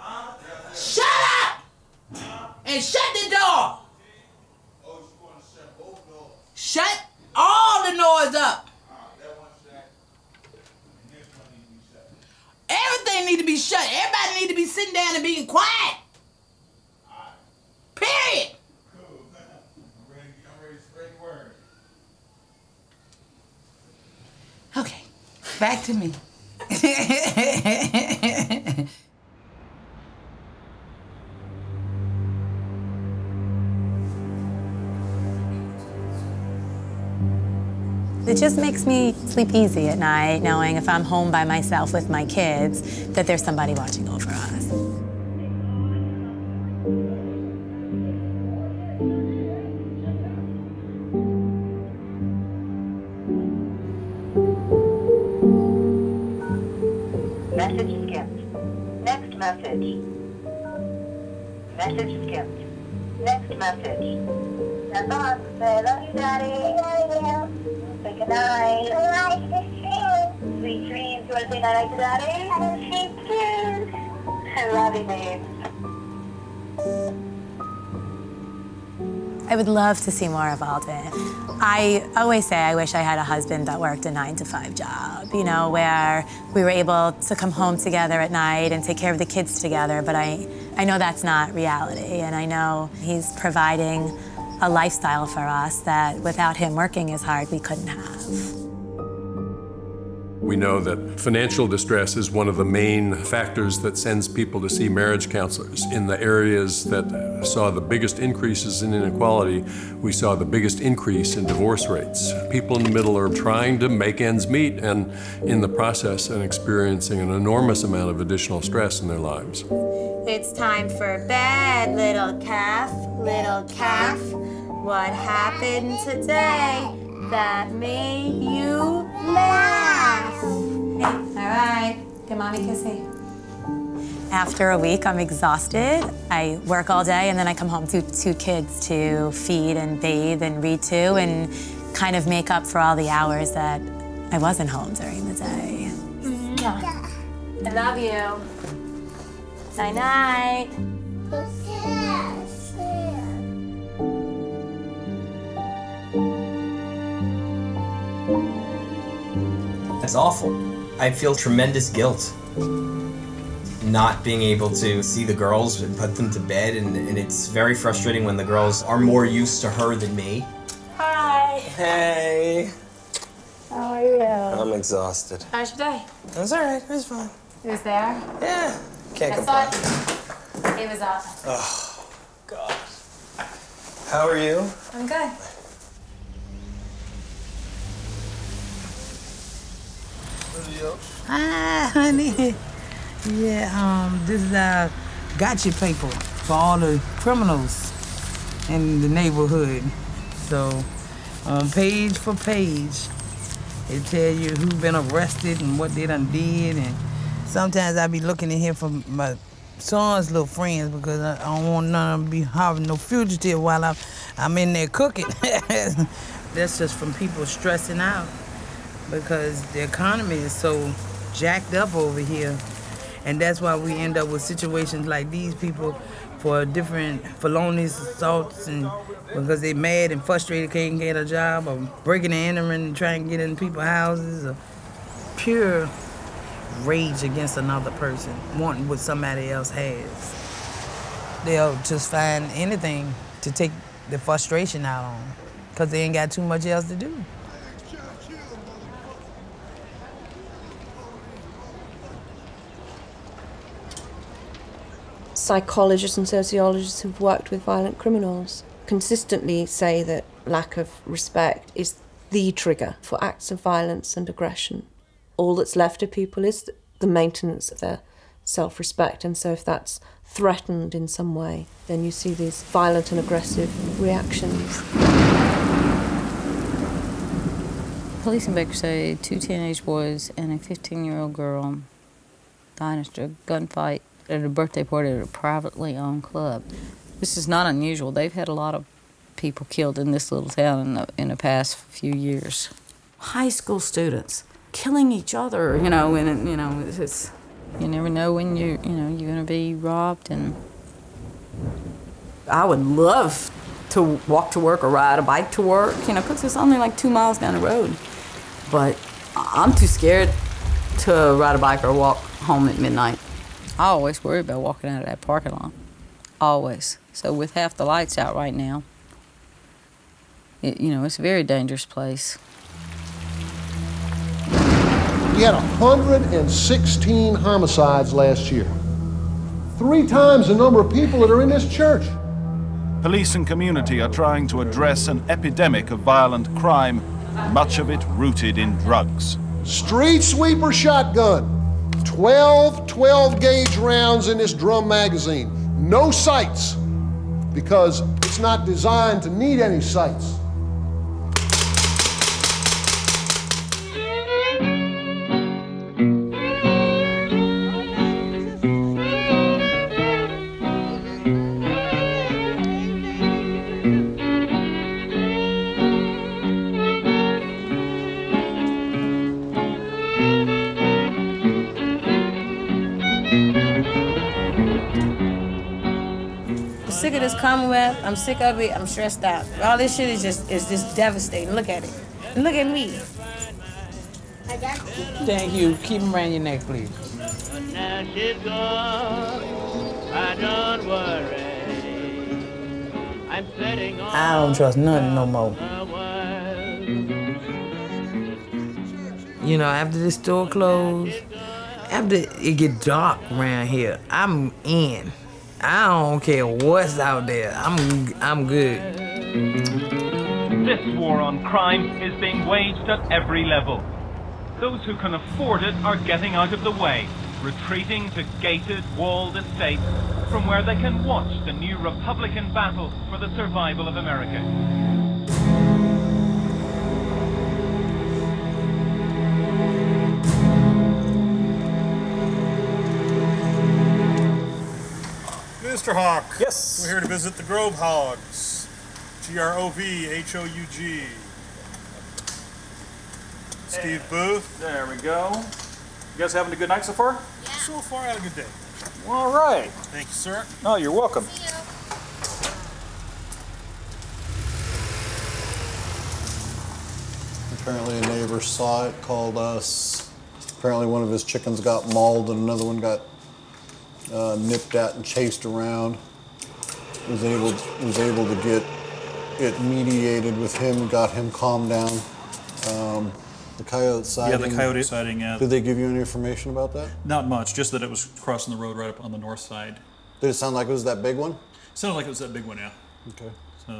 up? Shut up! And shut the door! Shut all the noise up. Everything needs to be shut. Everybody needs to be sitting down and being quiet. Period. Okay, back to me. It just makes me sleep easy at night, knowing if I'm home by myself with my kids, that there's somebody watching over us. message. Message skipped. Next message. That's all. Say, I love you, Daddy. I love you. Say goodnight. I like the stream. Sweet dreams. You want to say goodnight to Daddy? I sweet dreams. I love you, babe. I would love to see more of Alden. I always say I wish I had a husband that worked a nine to five job, you know, where we were able to come home together at night and take care of the kids together, but I, I know that's not reality, and I know he's providing a lifestyle for us that without him working as hard, we couldn't have. We know that financial distress is one of the main factors that sends people to see marriage counselors. In the areas that saw the biggest increases in inequality, we saw the biggest increase in divorce rates. People in the middle are trying to make ends meet and in the process and experiencing an enormous amount of additional stress in their lives. It's time for bed, little calf, little calf. What happened today that made you laugh? Hey, all right, give mommy a kissy. After a week, I'm exhausted. I work all day, and then I come home to two kids to feed and bathe and read to, and kind of make up for all the hours that I wasn't home during the day. I love you. Night-night. It's awful. I feel tremendous guilt not being able to see the girls and put them to bed, and, and it's very frustrating when the girls are more used to her than me. Hi. Hey. How are you? I'm exhausted. How's your day? It was all right. It was fine. It was there? Yeah. Can't complain. It. it was up. Oh, God. How are you? I'm good. Ah, honey. Yeah, um, this is our gotcha paper for all the criminals in the neighborhood. So, um, page for page, it tells you who's been arrested and what they done did. And sometimes I be looking in here for my son's little friends because I, I don't want none of them to be having no fugitive while I'm, I'm in there cooking. That's just from people stressing out, because the economy is so jacked up over here. And that's why we end up with situations like these people for different felonious assaults, and because they mad and frustrated, can't get a job, or breaking and entering and trying to get in people's houses, or pure rage against another person, wanting what somebody else has. They'll just find anything to take the frustration out on, because they ain't got too much else to do. Psychologists and sociologists who've worked with violent criminals consistently say that lack of respect is the trigger for acts of violence and aggression. All that's left of people is the maintenance of their self-respect, and so if that's threatened in some way, then you see these violent and aggressive reactions. Police in Baker say two teenage boys and a fifteen-year-old girl died after a gunfight at a birthday party at a privately owned club. This is not unusual. They've had a lot of people killed in this little town in the, in the past few years. High school students killing each other, you know, and, you know, it's... it's you never know when you, you know, you're going to be robbed, and... I would love to walk to work or ride a bike to work, you know, because it's only like two miles down the road. But I'm too scared to ride a bike or walk home at midnight. I always worry about walking out of that parking lot, always. So with half the lights out right now, it, you know, it's a very dangerous place. We had one hundred sixteen homicides last year, three times the number of people that are in this church. Police and community are trying to address an epidemic of violent crime, much of it rooted in drugs. Street sweeper shotgun. twelve twelve-gauge rounds in this drum magazine. No sights, because it's not designed to need any sights. sick of this Commonwealth. I'm sick of it. I'm stressed out. All this shit is just is just devastating. Look at it. And look at me. I got you. Thank you. Keep them around your neck, please. Now she's gone. I don't worry. I'm sitting on. I don't trust nothing no more. You know, after the store closed, after it get dark around here, I'm in. I don't care what's out there. I'm I'm good. This war on crime is being waged at every level. Those who can afford it are getting out of the way, retreating to gated, walled estates from where they can watch the new Republican battle for the survival of America. Mister Hawk. Yes. We're here to visit the Grove Hogs. G R O V H O U G. Steve Booth. There we go. You guys having a good night so far? Yeah. So far, I had a good day. All right. Thank you, sir. No, you're welcome. See you. Apparently, a neighbor saw it, called us. Apparently, one of his chickens got mauled and another one got Uh, nipped at and chased around. Was able was able to get it mediated with him. Got him calmed down. Um, the coyote sighting. Yeah, the coyote sighting. Uh, Did they give you any information about that? Not much. Just that it was crossing the road right up on the north side. Did it sound like it was that big one? It sounded like it was that big one. Yeah. Okay. So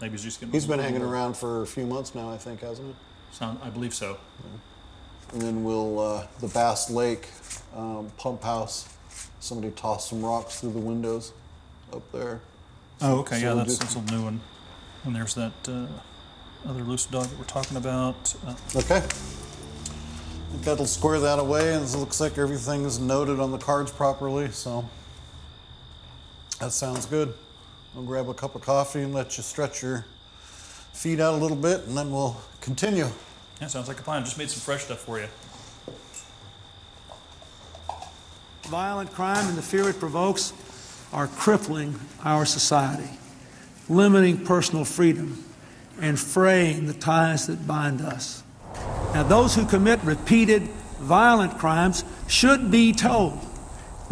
maybe he's just getting. He's been hanging around for a few months now, I think, hasn't he? Sound. I believe so. Yeah. And then we'll uh, the Bass Lake um, pump house. Somebody tossed some rocks through the windows up there. Oh, okay, so yeah, that's, that's a new one. And there's that uh, other loose dog that we're talking about. Uh, okay. I think that'll square that away, and it looks like everything's noted on the cards properly, so that sounds good. I'll grab a cup of coffee and let you stretch your feet out a little bit, and then we'll continue. Yeah, sounds like a plan. Just made some fresh stuff for you. Violent crime and the fear it provokes are crippling our society, limiting personal freedom, and fraying the ties that bind us. Now, those who commit repeated violent crimes should be told,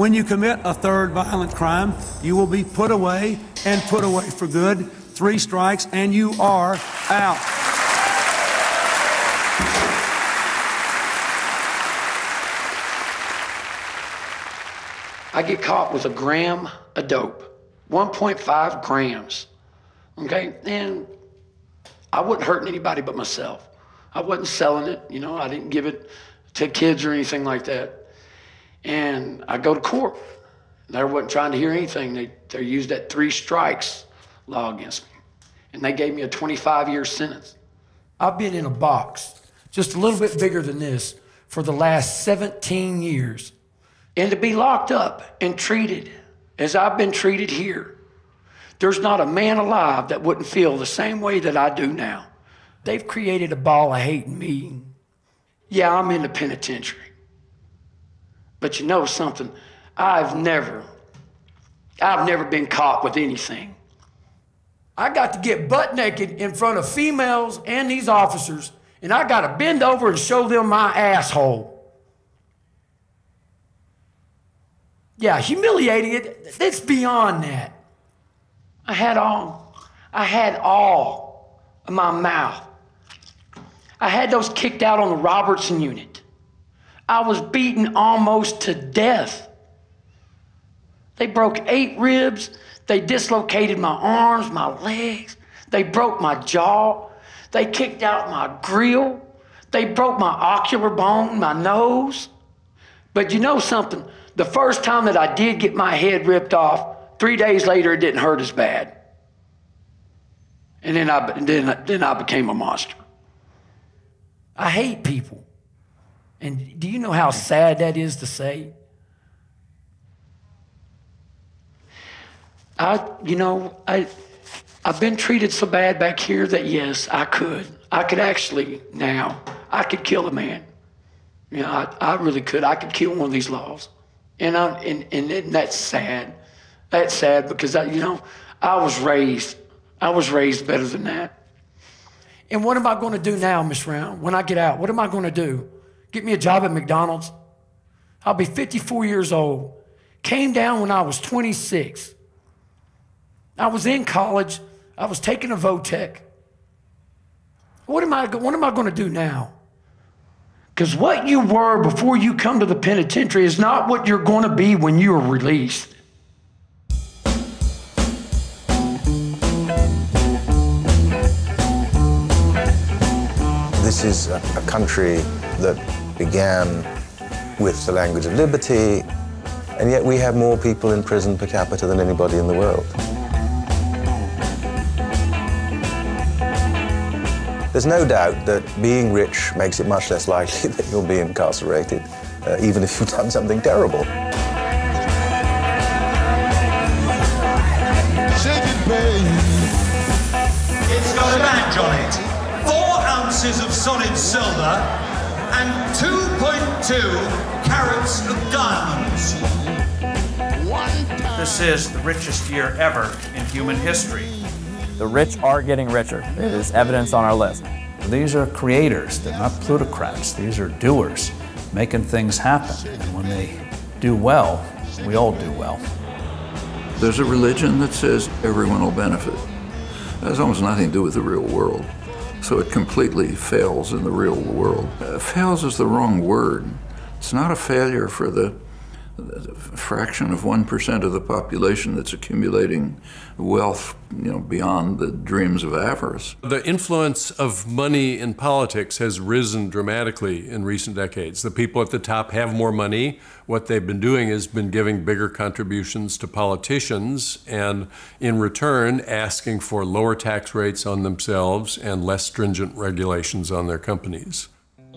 when you commit a third violent crime, you will be put away and put away for good, three strikes, and you are out. I get caught with a gram of dope, one point five grams, okay? And I wasn't hurting anybody but myself. I wasn't selling it, you know, I didn't give it to kids or anything like that. And I go to court. They wasn't trying to hear anything. They, they used that three strikes law against me. And they gave me a twenty-five year sentence. I've been in a box, just a little bit bigger than this, for the last seventeen years. And to be locked up and treated as I've been treated here, there's not a man alive that wouldn't feel the same way that I do now. They've created a ball of hate in me. Yeah, I'm in the penitentiary. But you know something? I've never, I've never been caught with anything. I got to get butt naked in front of females and these officers, and I got to bend over and show them my asshole. Yeah, humiliating, it, it's beyond that. I had all, I had all in my mouth. I had those kicked out on the Robertson unit. I was beaten almost to death. They broke eight ribs. They dislocated my arms, my legs. They broke my jaw. They kicked out my grill. They broke my ocular bone, my nose. But you know something? The first time that I did get my head ripped off, three days later, it didn't hurt as bad. And then I, then, then I became a monster. I hate people. And do you know how sad that is to say? I, you know, I, I've been treated so bad back here that yes, I could. I could actually now, I could kill a man. You know, I, I really could. I could kill one of these laws. And, I, and, and, and that's sad. That's sad because, I, you know, I was raised, I was raised better than that. And what am I going to do now, Miss Round, when I get out? What am I going to do? Get me a job at McDonald's? I'll be fifty-four years old. Came down when I was twenty-six. I was in college. I was taking a Votech. What am I, what am I going to do now? Because what you were before you come to the penitentiary is not what you're going to be when you are released. This is a country that began with the language of liberty, and yet we have more people in prison per capita than anybody in the world. There's no doubt that being rich makes it much less likely that you'll be incarcerated, uh, even if you've done something terrible. It's got a badge on it. Four ounces of solid silver and two point two carats of diamonds. This is the richest year ever in human history. The rich are getting richer. It is evidence on our list. These are creators. They're not plutocrats. These are doers, making things happen. And when they do well, we all do well. There's a religion that says everyone will benefit. That has almost nothing to do with the real world. So it completely fails in the real world. Uh, fails is the wrong word. It's not a failure for the a fraction of one percent of the population that's accumulating wealth, you know, beyond the dreams of avarice. The influence of money in politics has risen dramatically in recent decades. The people at the top have more money. What they've been doing is been giving bigger contributions to politicians and in return asking for lower tax rates on themselves and less stringent regulations on their companies.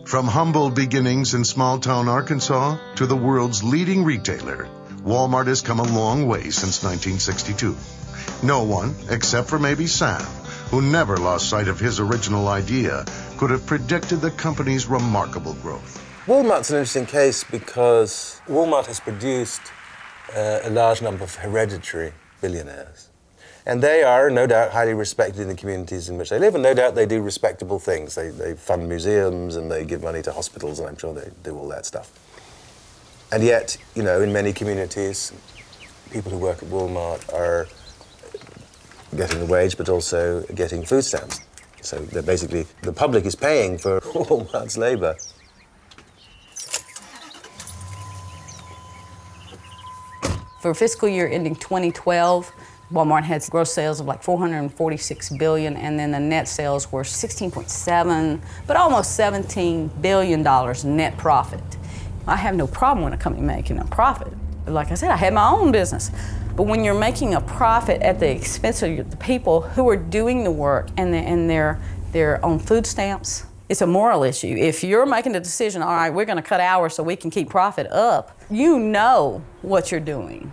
From humble beginnings in small-town Arkansas to the world's leading retailer, Walmart has come a long way since nineteen sixty-two. No one, except for maybe Sam, who never lost sight of his original idea, could have predicted the company's remarkable growth. Walmart's an interesting case because Walmart has produced uh, a large number of hereditary billionaires. And they are, no doubt, highly respected in the communities in which they live, and no doubt they do respectable things. They, they fund museums, and they give money to hospitals, and I'm sure they do all that stuff. And yet, you know, in many communities, people who work at Walmart are getting a wage, but also getting food stamps. So they're basically, the public is paying for Walmart's labor. For fiscal year ending twenty twelve, Walmart had gross sales of like four hundred forty-six billion dollars, and then the net sales were sixteen point seven, but almost seventeen billion dollars net profit. I have no problem when a company making a profit. Like I said, I had my own business. But when you're making a profit at the expense of the people who are doing the work and, the, and they're, they're on food stamps, it's a moral issue. If you're making the decision, all right, we're gonna cut hours so we can keep profit up, you know what you're doing.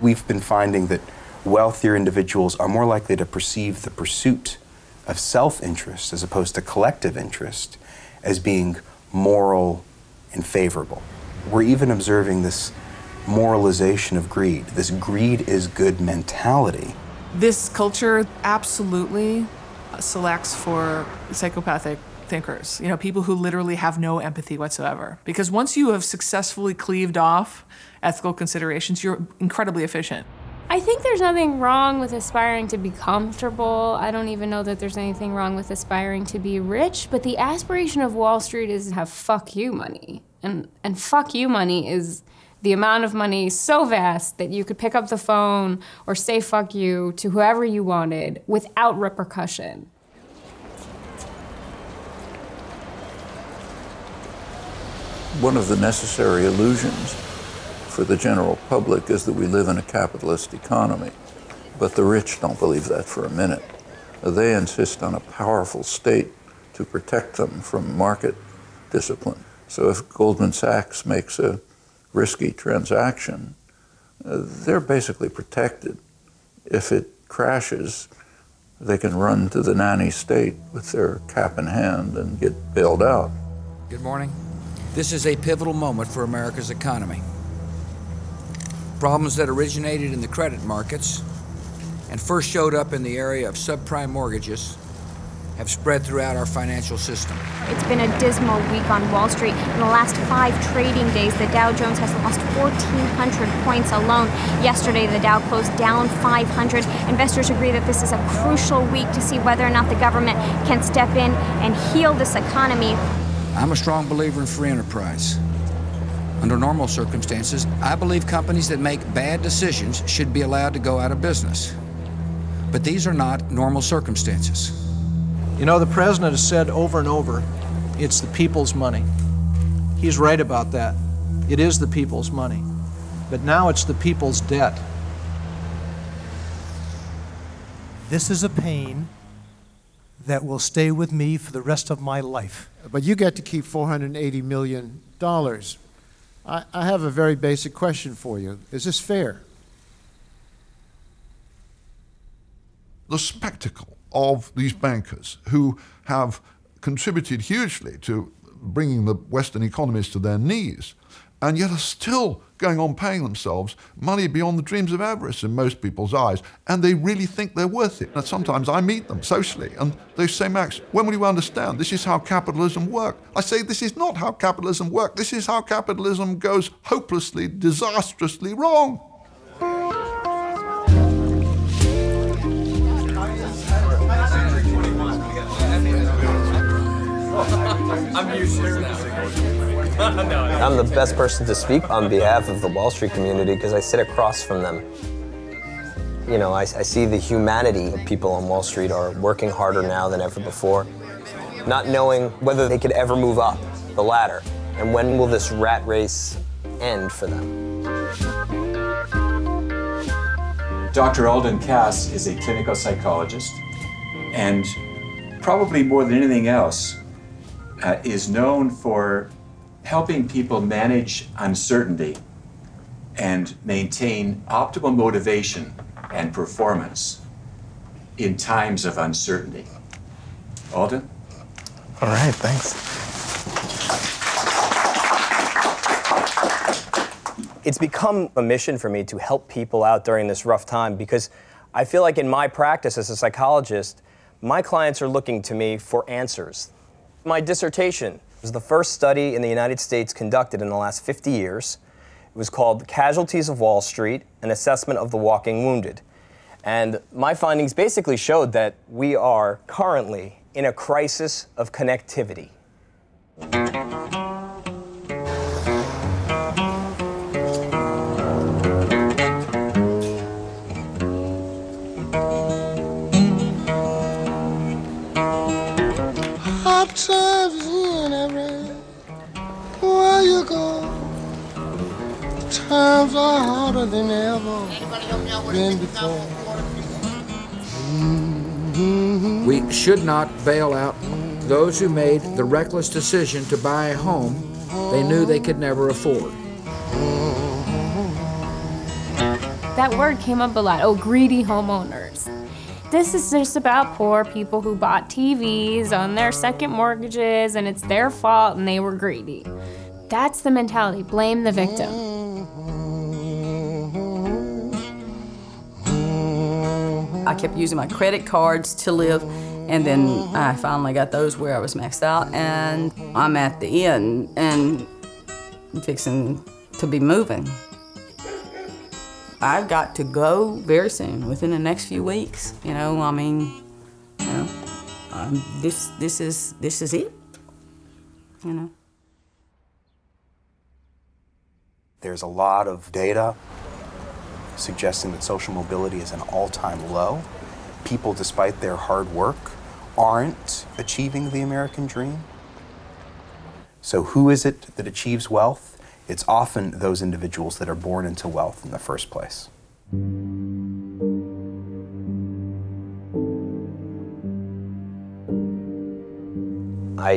We've been finding that wealthier individuals are more likely to perceive the pursuit of self-interest as opposed to collective interest as being moral and favorable. We're even observing this moralization of greed, this greed is good mentality. This culture absolutely selects for psychopathic thinkers, you know, people who literally have no empathy whatsoever. Because once you have successfully cleaved off ethical considerations, you're incredibly efficient. I think there's nothing wrong with aspiring to be comfortable. I don't even know that there's anything wrong with aspiring to be rich, but the aspiration of Wall Street is to have fuck you money. And, and fuck you money is the amount of money so vast that you could pick up the phone or say fuck you to whoever you wanted without repercussion. One of the necessary illusions for the general public is that we live in a capitalist economy, but the rich don't believe that for a minute. They insist on a powerful state to protect them from market discipline. So if Goldman Sachs makes a risky transaction, they're basically protected. If it crashes, they can run to the nanny state with their cap in hand and get bailed out. Good morning. This is a pivotal moment for America's economy. Problems that originated in the credit markets and first showed up in the area of subprime mortgages have spread throughout our financial system. It's been a dismal week on Wall Street. In the last five trading days, the Dow Jones has lost fourteen hundred points alone. Yesterday, the Dow closed down five hundred. Investors agree that this is a crucial week to see whether or not the government can step in and heal this economy. I'm a strong believer in free enterprise. Under normal circumstances, I believe companies that make bad decisions should be allowed to go out of business. But these are not normal circumstances. You know, the president has said over and over, it's the people's money. He's right about that. It is the people's money. But now it's the people's debt. This is a pain that will stay with me for the rest of my life. But you get to keep four hundred eighty million dollars. I, I have a very basic question for you. Is this fair? The spectacle of these bankers who have contributed hugely to bringing the Western economies to their knees, and yet are still going on paying themselves money beyond the dreams of avarice in most people's eyes, and they really think they're worth it. And sometimes I meet them socially, and they say, Max, when will you understand this is how capitalism works? I say, this is not how capitalism works. This is how capitalism goes hopelessly, disastrously wrong. I'm useless now. I'm the best person to speak on behalf of the Wall Street community because I sit across from them. You know, I, I see the humanity of people on Wall Street are working harder now than ever before, not knowing whether they could ever move up the ladder. And when will this rat race end for them? Doctor Alden Cass is a clinical psychologist, and probably more than anything else, Uh, is known for helping people manage uncertainty and maintain optimal motivation and performance in times of uncertainty. Alden? All right, thanks. It's become a mission for me to help people out during this rough time because I feel like in my practice as a psychologist, my clients are looking to me for answers. My dissertation was the first study in the United States conducted in the last fifty years. It was called Casualties of Wall Street, an Assessment of the Walking Wounded. And my findings basically showed that we are currently in a crisis of connectivity. Times are harder than ever than before. We should not bail out those who made the reckless decision to buy a home they knew they could never afford. That word came up a lot. Oh, greedy homeowners. This is just about poor people who bought T Vs on their second mortgages, and it's their fault, and they were greedy. That's the mentality. Blame the victim. I kept using my credit cards to live, and then I finally got those where I was maxed out, and I'm at the end and fixing to be moving. I've got to go very soon, within the next few weeks. You know, I mean, you know, um, this this is this is it. You know, there's a lot of data suggesting that social mobility is an all-time low. People, despite their hard work, aren't achieving the American dream. So who is it that achieves wealth? It's often those individuals that are born into wealth in the first place. I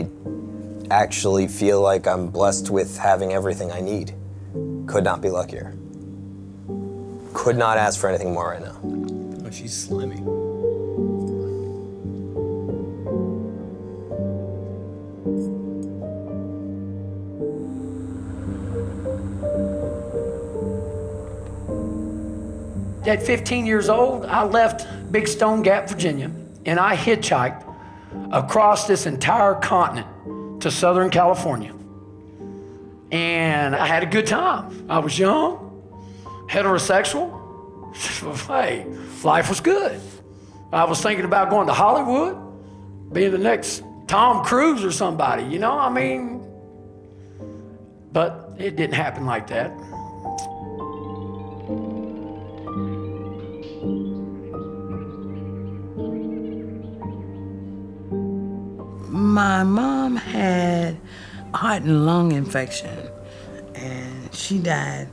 actually feel like I'm blessed with having everything I need. Could not be luckier. Could not ask for anything more right now. Oh, she's slimy. At fifteen years old, I left Big Stone Gap, Virginia, and I hitchhiked across this entire continent to Southern California. And I had a good time. I was young, heterosexual. Hey, life was good. I was thinking about going to Hollywood, being the next Tom Cruise or somebody, you know, I mean, but it didn't happen like that. My mom had a heart and lung infection, and she died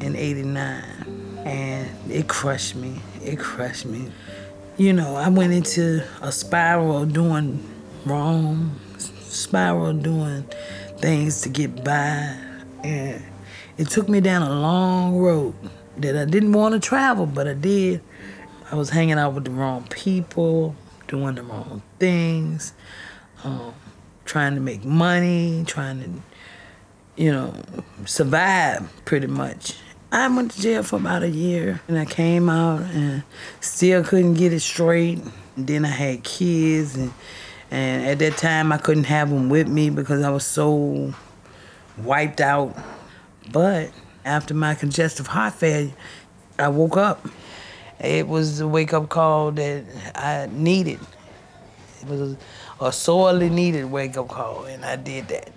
in eighty-nine, and it crushed me, it crushed me. You know, I went into a spiral of doing wrong, spiral of doing things to get by, and it took me down a long road that I didn't want to travel, but I did. I was hanging out with the wrong people, doing the wrong things. Um, trying to make money, trying to, you know, survive pretty much. I went to jail for about a year, and I came out and still couldn't get it straight. And then I had kids, and, and at that time I couldn't have them with me because I was so wiped out. But after my congestive heart failure, I woke up. It was a wake-up call that I needed. It was a sorely needed wake-up call, and I did that.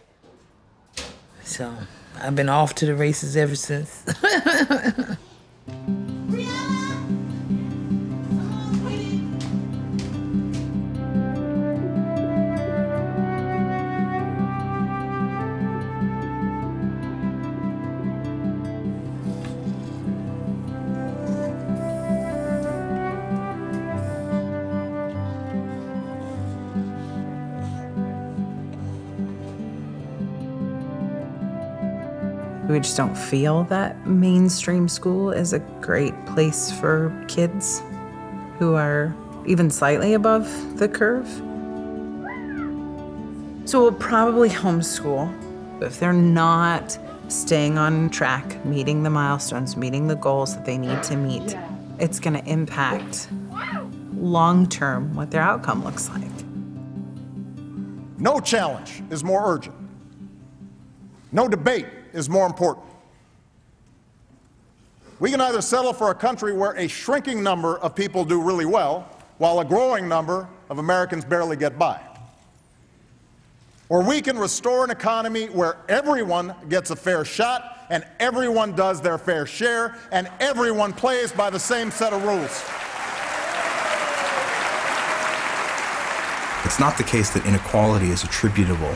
So I've been off to the races ever since. We just don't feel that mainstream school is a great place for kids who are even slightly above the curve. So we'll probably homeschool. If they're not staying on track, meeting the milestones, meeting the goals that they need to meet, it's going to impact long-term what their outcome looks like. No challenge is more urgent. No debate is more important. We can either settle for a country where a shrinking number of people do really well, while a growing number of Americans barely get by. Or we can restore an economy where everyone gets a fair shot, and everyone does their fair share, and everyone plays by the same set of rules. It's not the case that inequality is attributable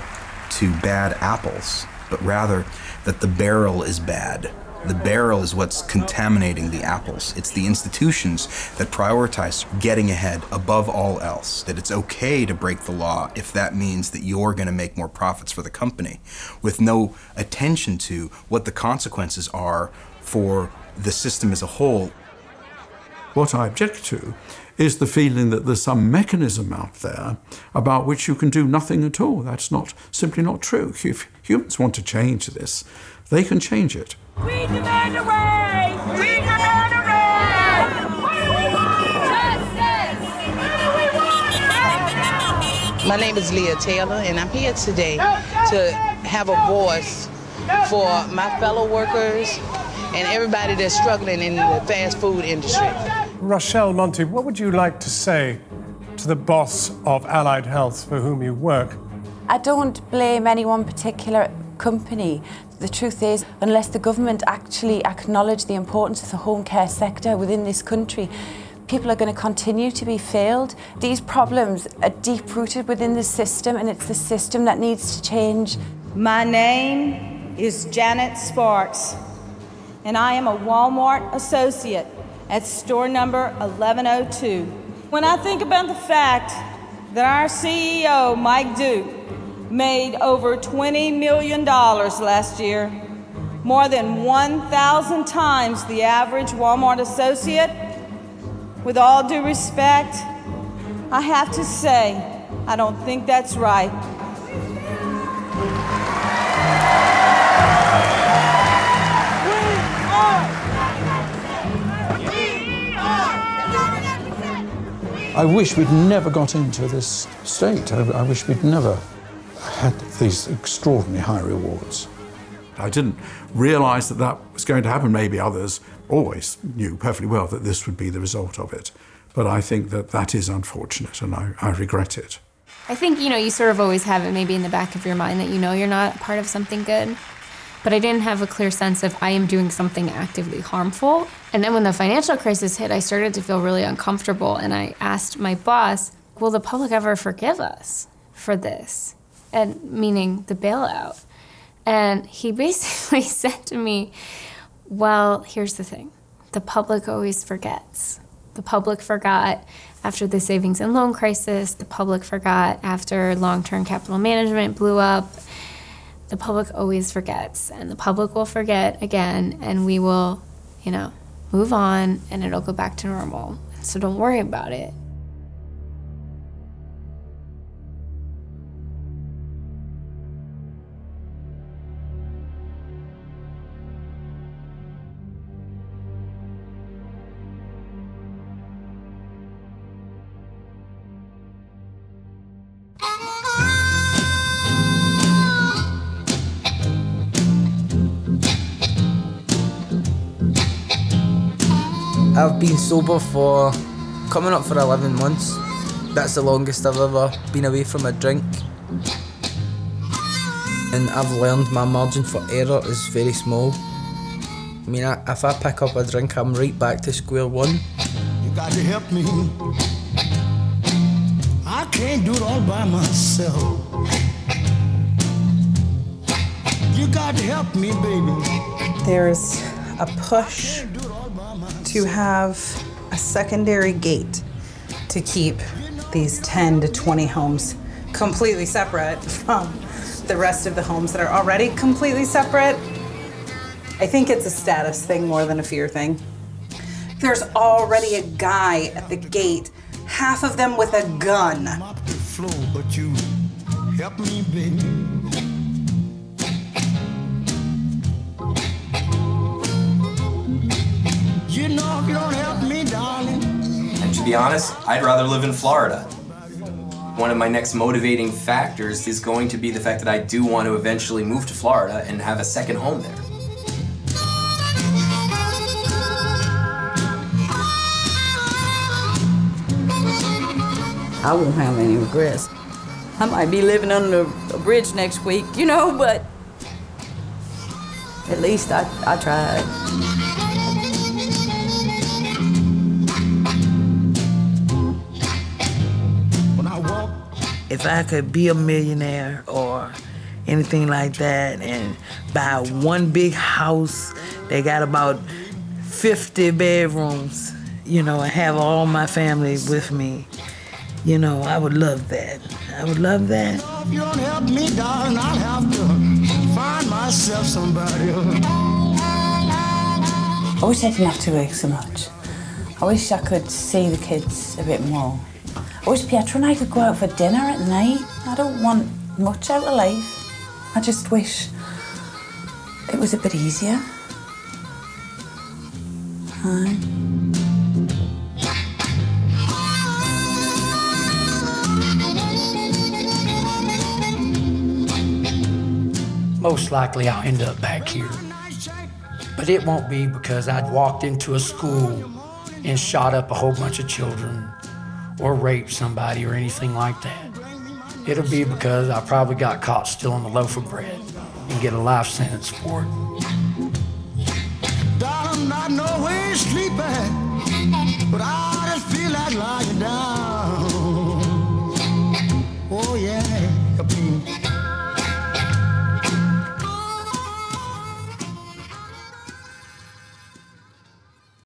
to bad apples, but rather that the barrel is bad. The barrel is what's contaminating the apples. It's the institutions that prioritize getting ahead above all else, that it's okay to break the law if that means that you're going to make more profits for the company, with no attention to what the consequences are for the system as a whole. What I object to is the feeling that there's some mechanism out there about which you can do nothing at all. That's not simply not true. If humans want to change this, they can change it. We demand a raise! We demand a raise! What do we want? Justice! What do we want? My name is Leah Taylor, and I'm here today to have a voice for my fellow workers and everybody that's struggling in the fast food industry. Rochelle Monti, what would you like to say to the boss of Allied Health for whom you work? I don't blame any one particular company. The truth is, unless the government actually acknowledge the importance of the home care sector within this country, people are going to continue to be failed. These problems are deep-rooted within the system, and it's the system that needs to change. My name is Janet Sparks, and I am a Walmart associate at store number eleven oh two. When I think about the fact that our C E O, Mike Duke, made over twenty million dollars last year, more than one thousand times the average Walmart associate, with all due respect, I have to say, I don't think that's right. We are I wish we'd never got into this state. I, I wish we'd never had these extraordinarily high rewards. I didn't realise that that was going to happen. Maybe others always knew perfectly well that this would be the result of it. But I think that that is unfortunate, and I, I regret it. I think, you know, you sort of always have it maybe in the back of your mind that you know you're not part of something good. But I didn't have a clear sense of I am doing something actively harmful. And then when the financial crisis hit, I started to feel really uncomfortable. And I asked my boss, will the public ever forgive us for this? And meaning the bailout. And he basically said to me, well, here's the thing. The public always forgets. The public forgot after the savings and loan crisis. The public forgot after long-term capital management blew up. The public always forgets, and the public will forget again, and we will, you know, move on, and it'll go back to normal. So don't worry about it. I've been sober for coming up for eleven months. That's the longest I've ever been away from a drink. And I've learned my margin for error is very small. I mean, I, if I pick up a drink, I'm right back to square one. You got to help me. I can't do it all by myself. You got to help me, baby. There's a push to have a secondary gate to keep these ten to twenty homes completely separate from the rest of the homes that are already completely separate. I think it's a status thing more than a fear thing. There's already a guy at the gate, half of them with a gun. You know, you don't help me, darling. And to be honest, I'd rather live in Florida. One of my next motivating factors is going to be the fact that I do want to eventually move to Florida and have a second home there. I won't have any regrets. I might be living under a bridge next week, you know, but at least I, I tried. If I could be a millionaire or anything like that and buy one big house, they got about fifty bedrooms, you know, and have all my family with me, you know, I would love that. I would love that. If you don't help me, darling, I'll have to find myself somebody. I wish I didn't have to work so much. I wish I could see the kids a bit more. I wish Pietro and I could go out for dinner at night. I don't want much out of life. I just wish it was a bit easier. Hi. Most likely I'll end up back here. But it won't be because I'd walked into a school and shot up a whole bunch of children, or rape somebody or anything like that. It'll be because I probably got caught stealing a loaf of bread and get a life sentence for it. Darling, I know where you sleep at, but I just feel like lying down.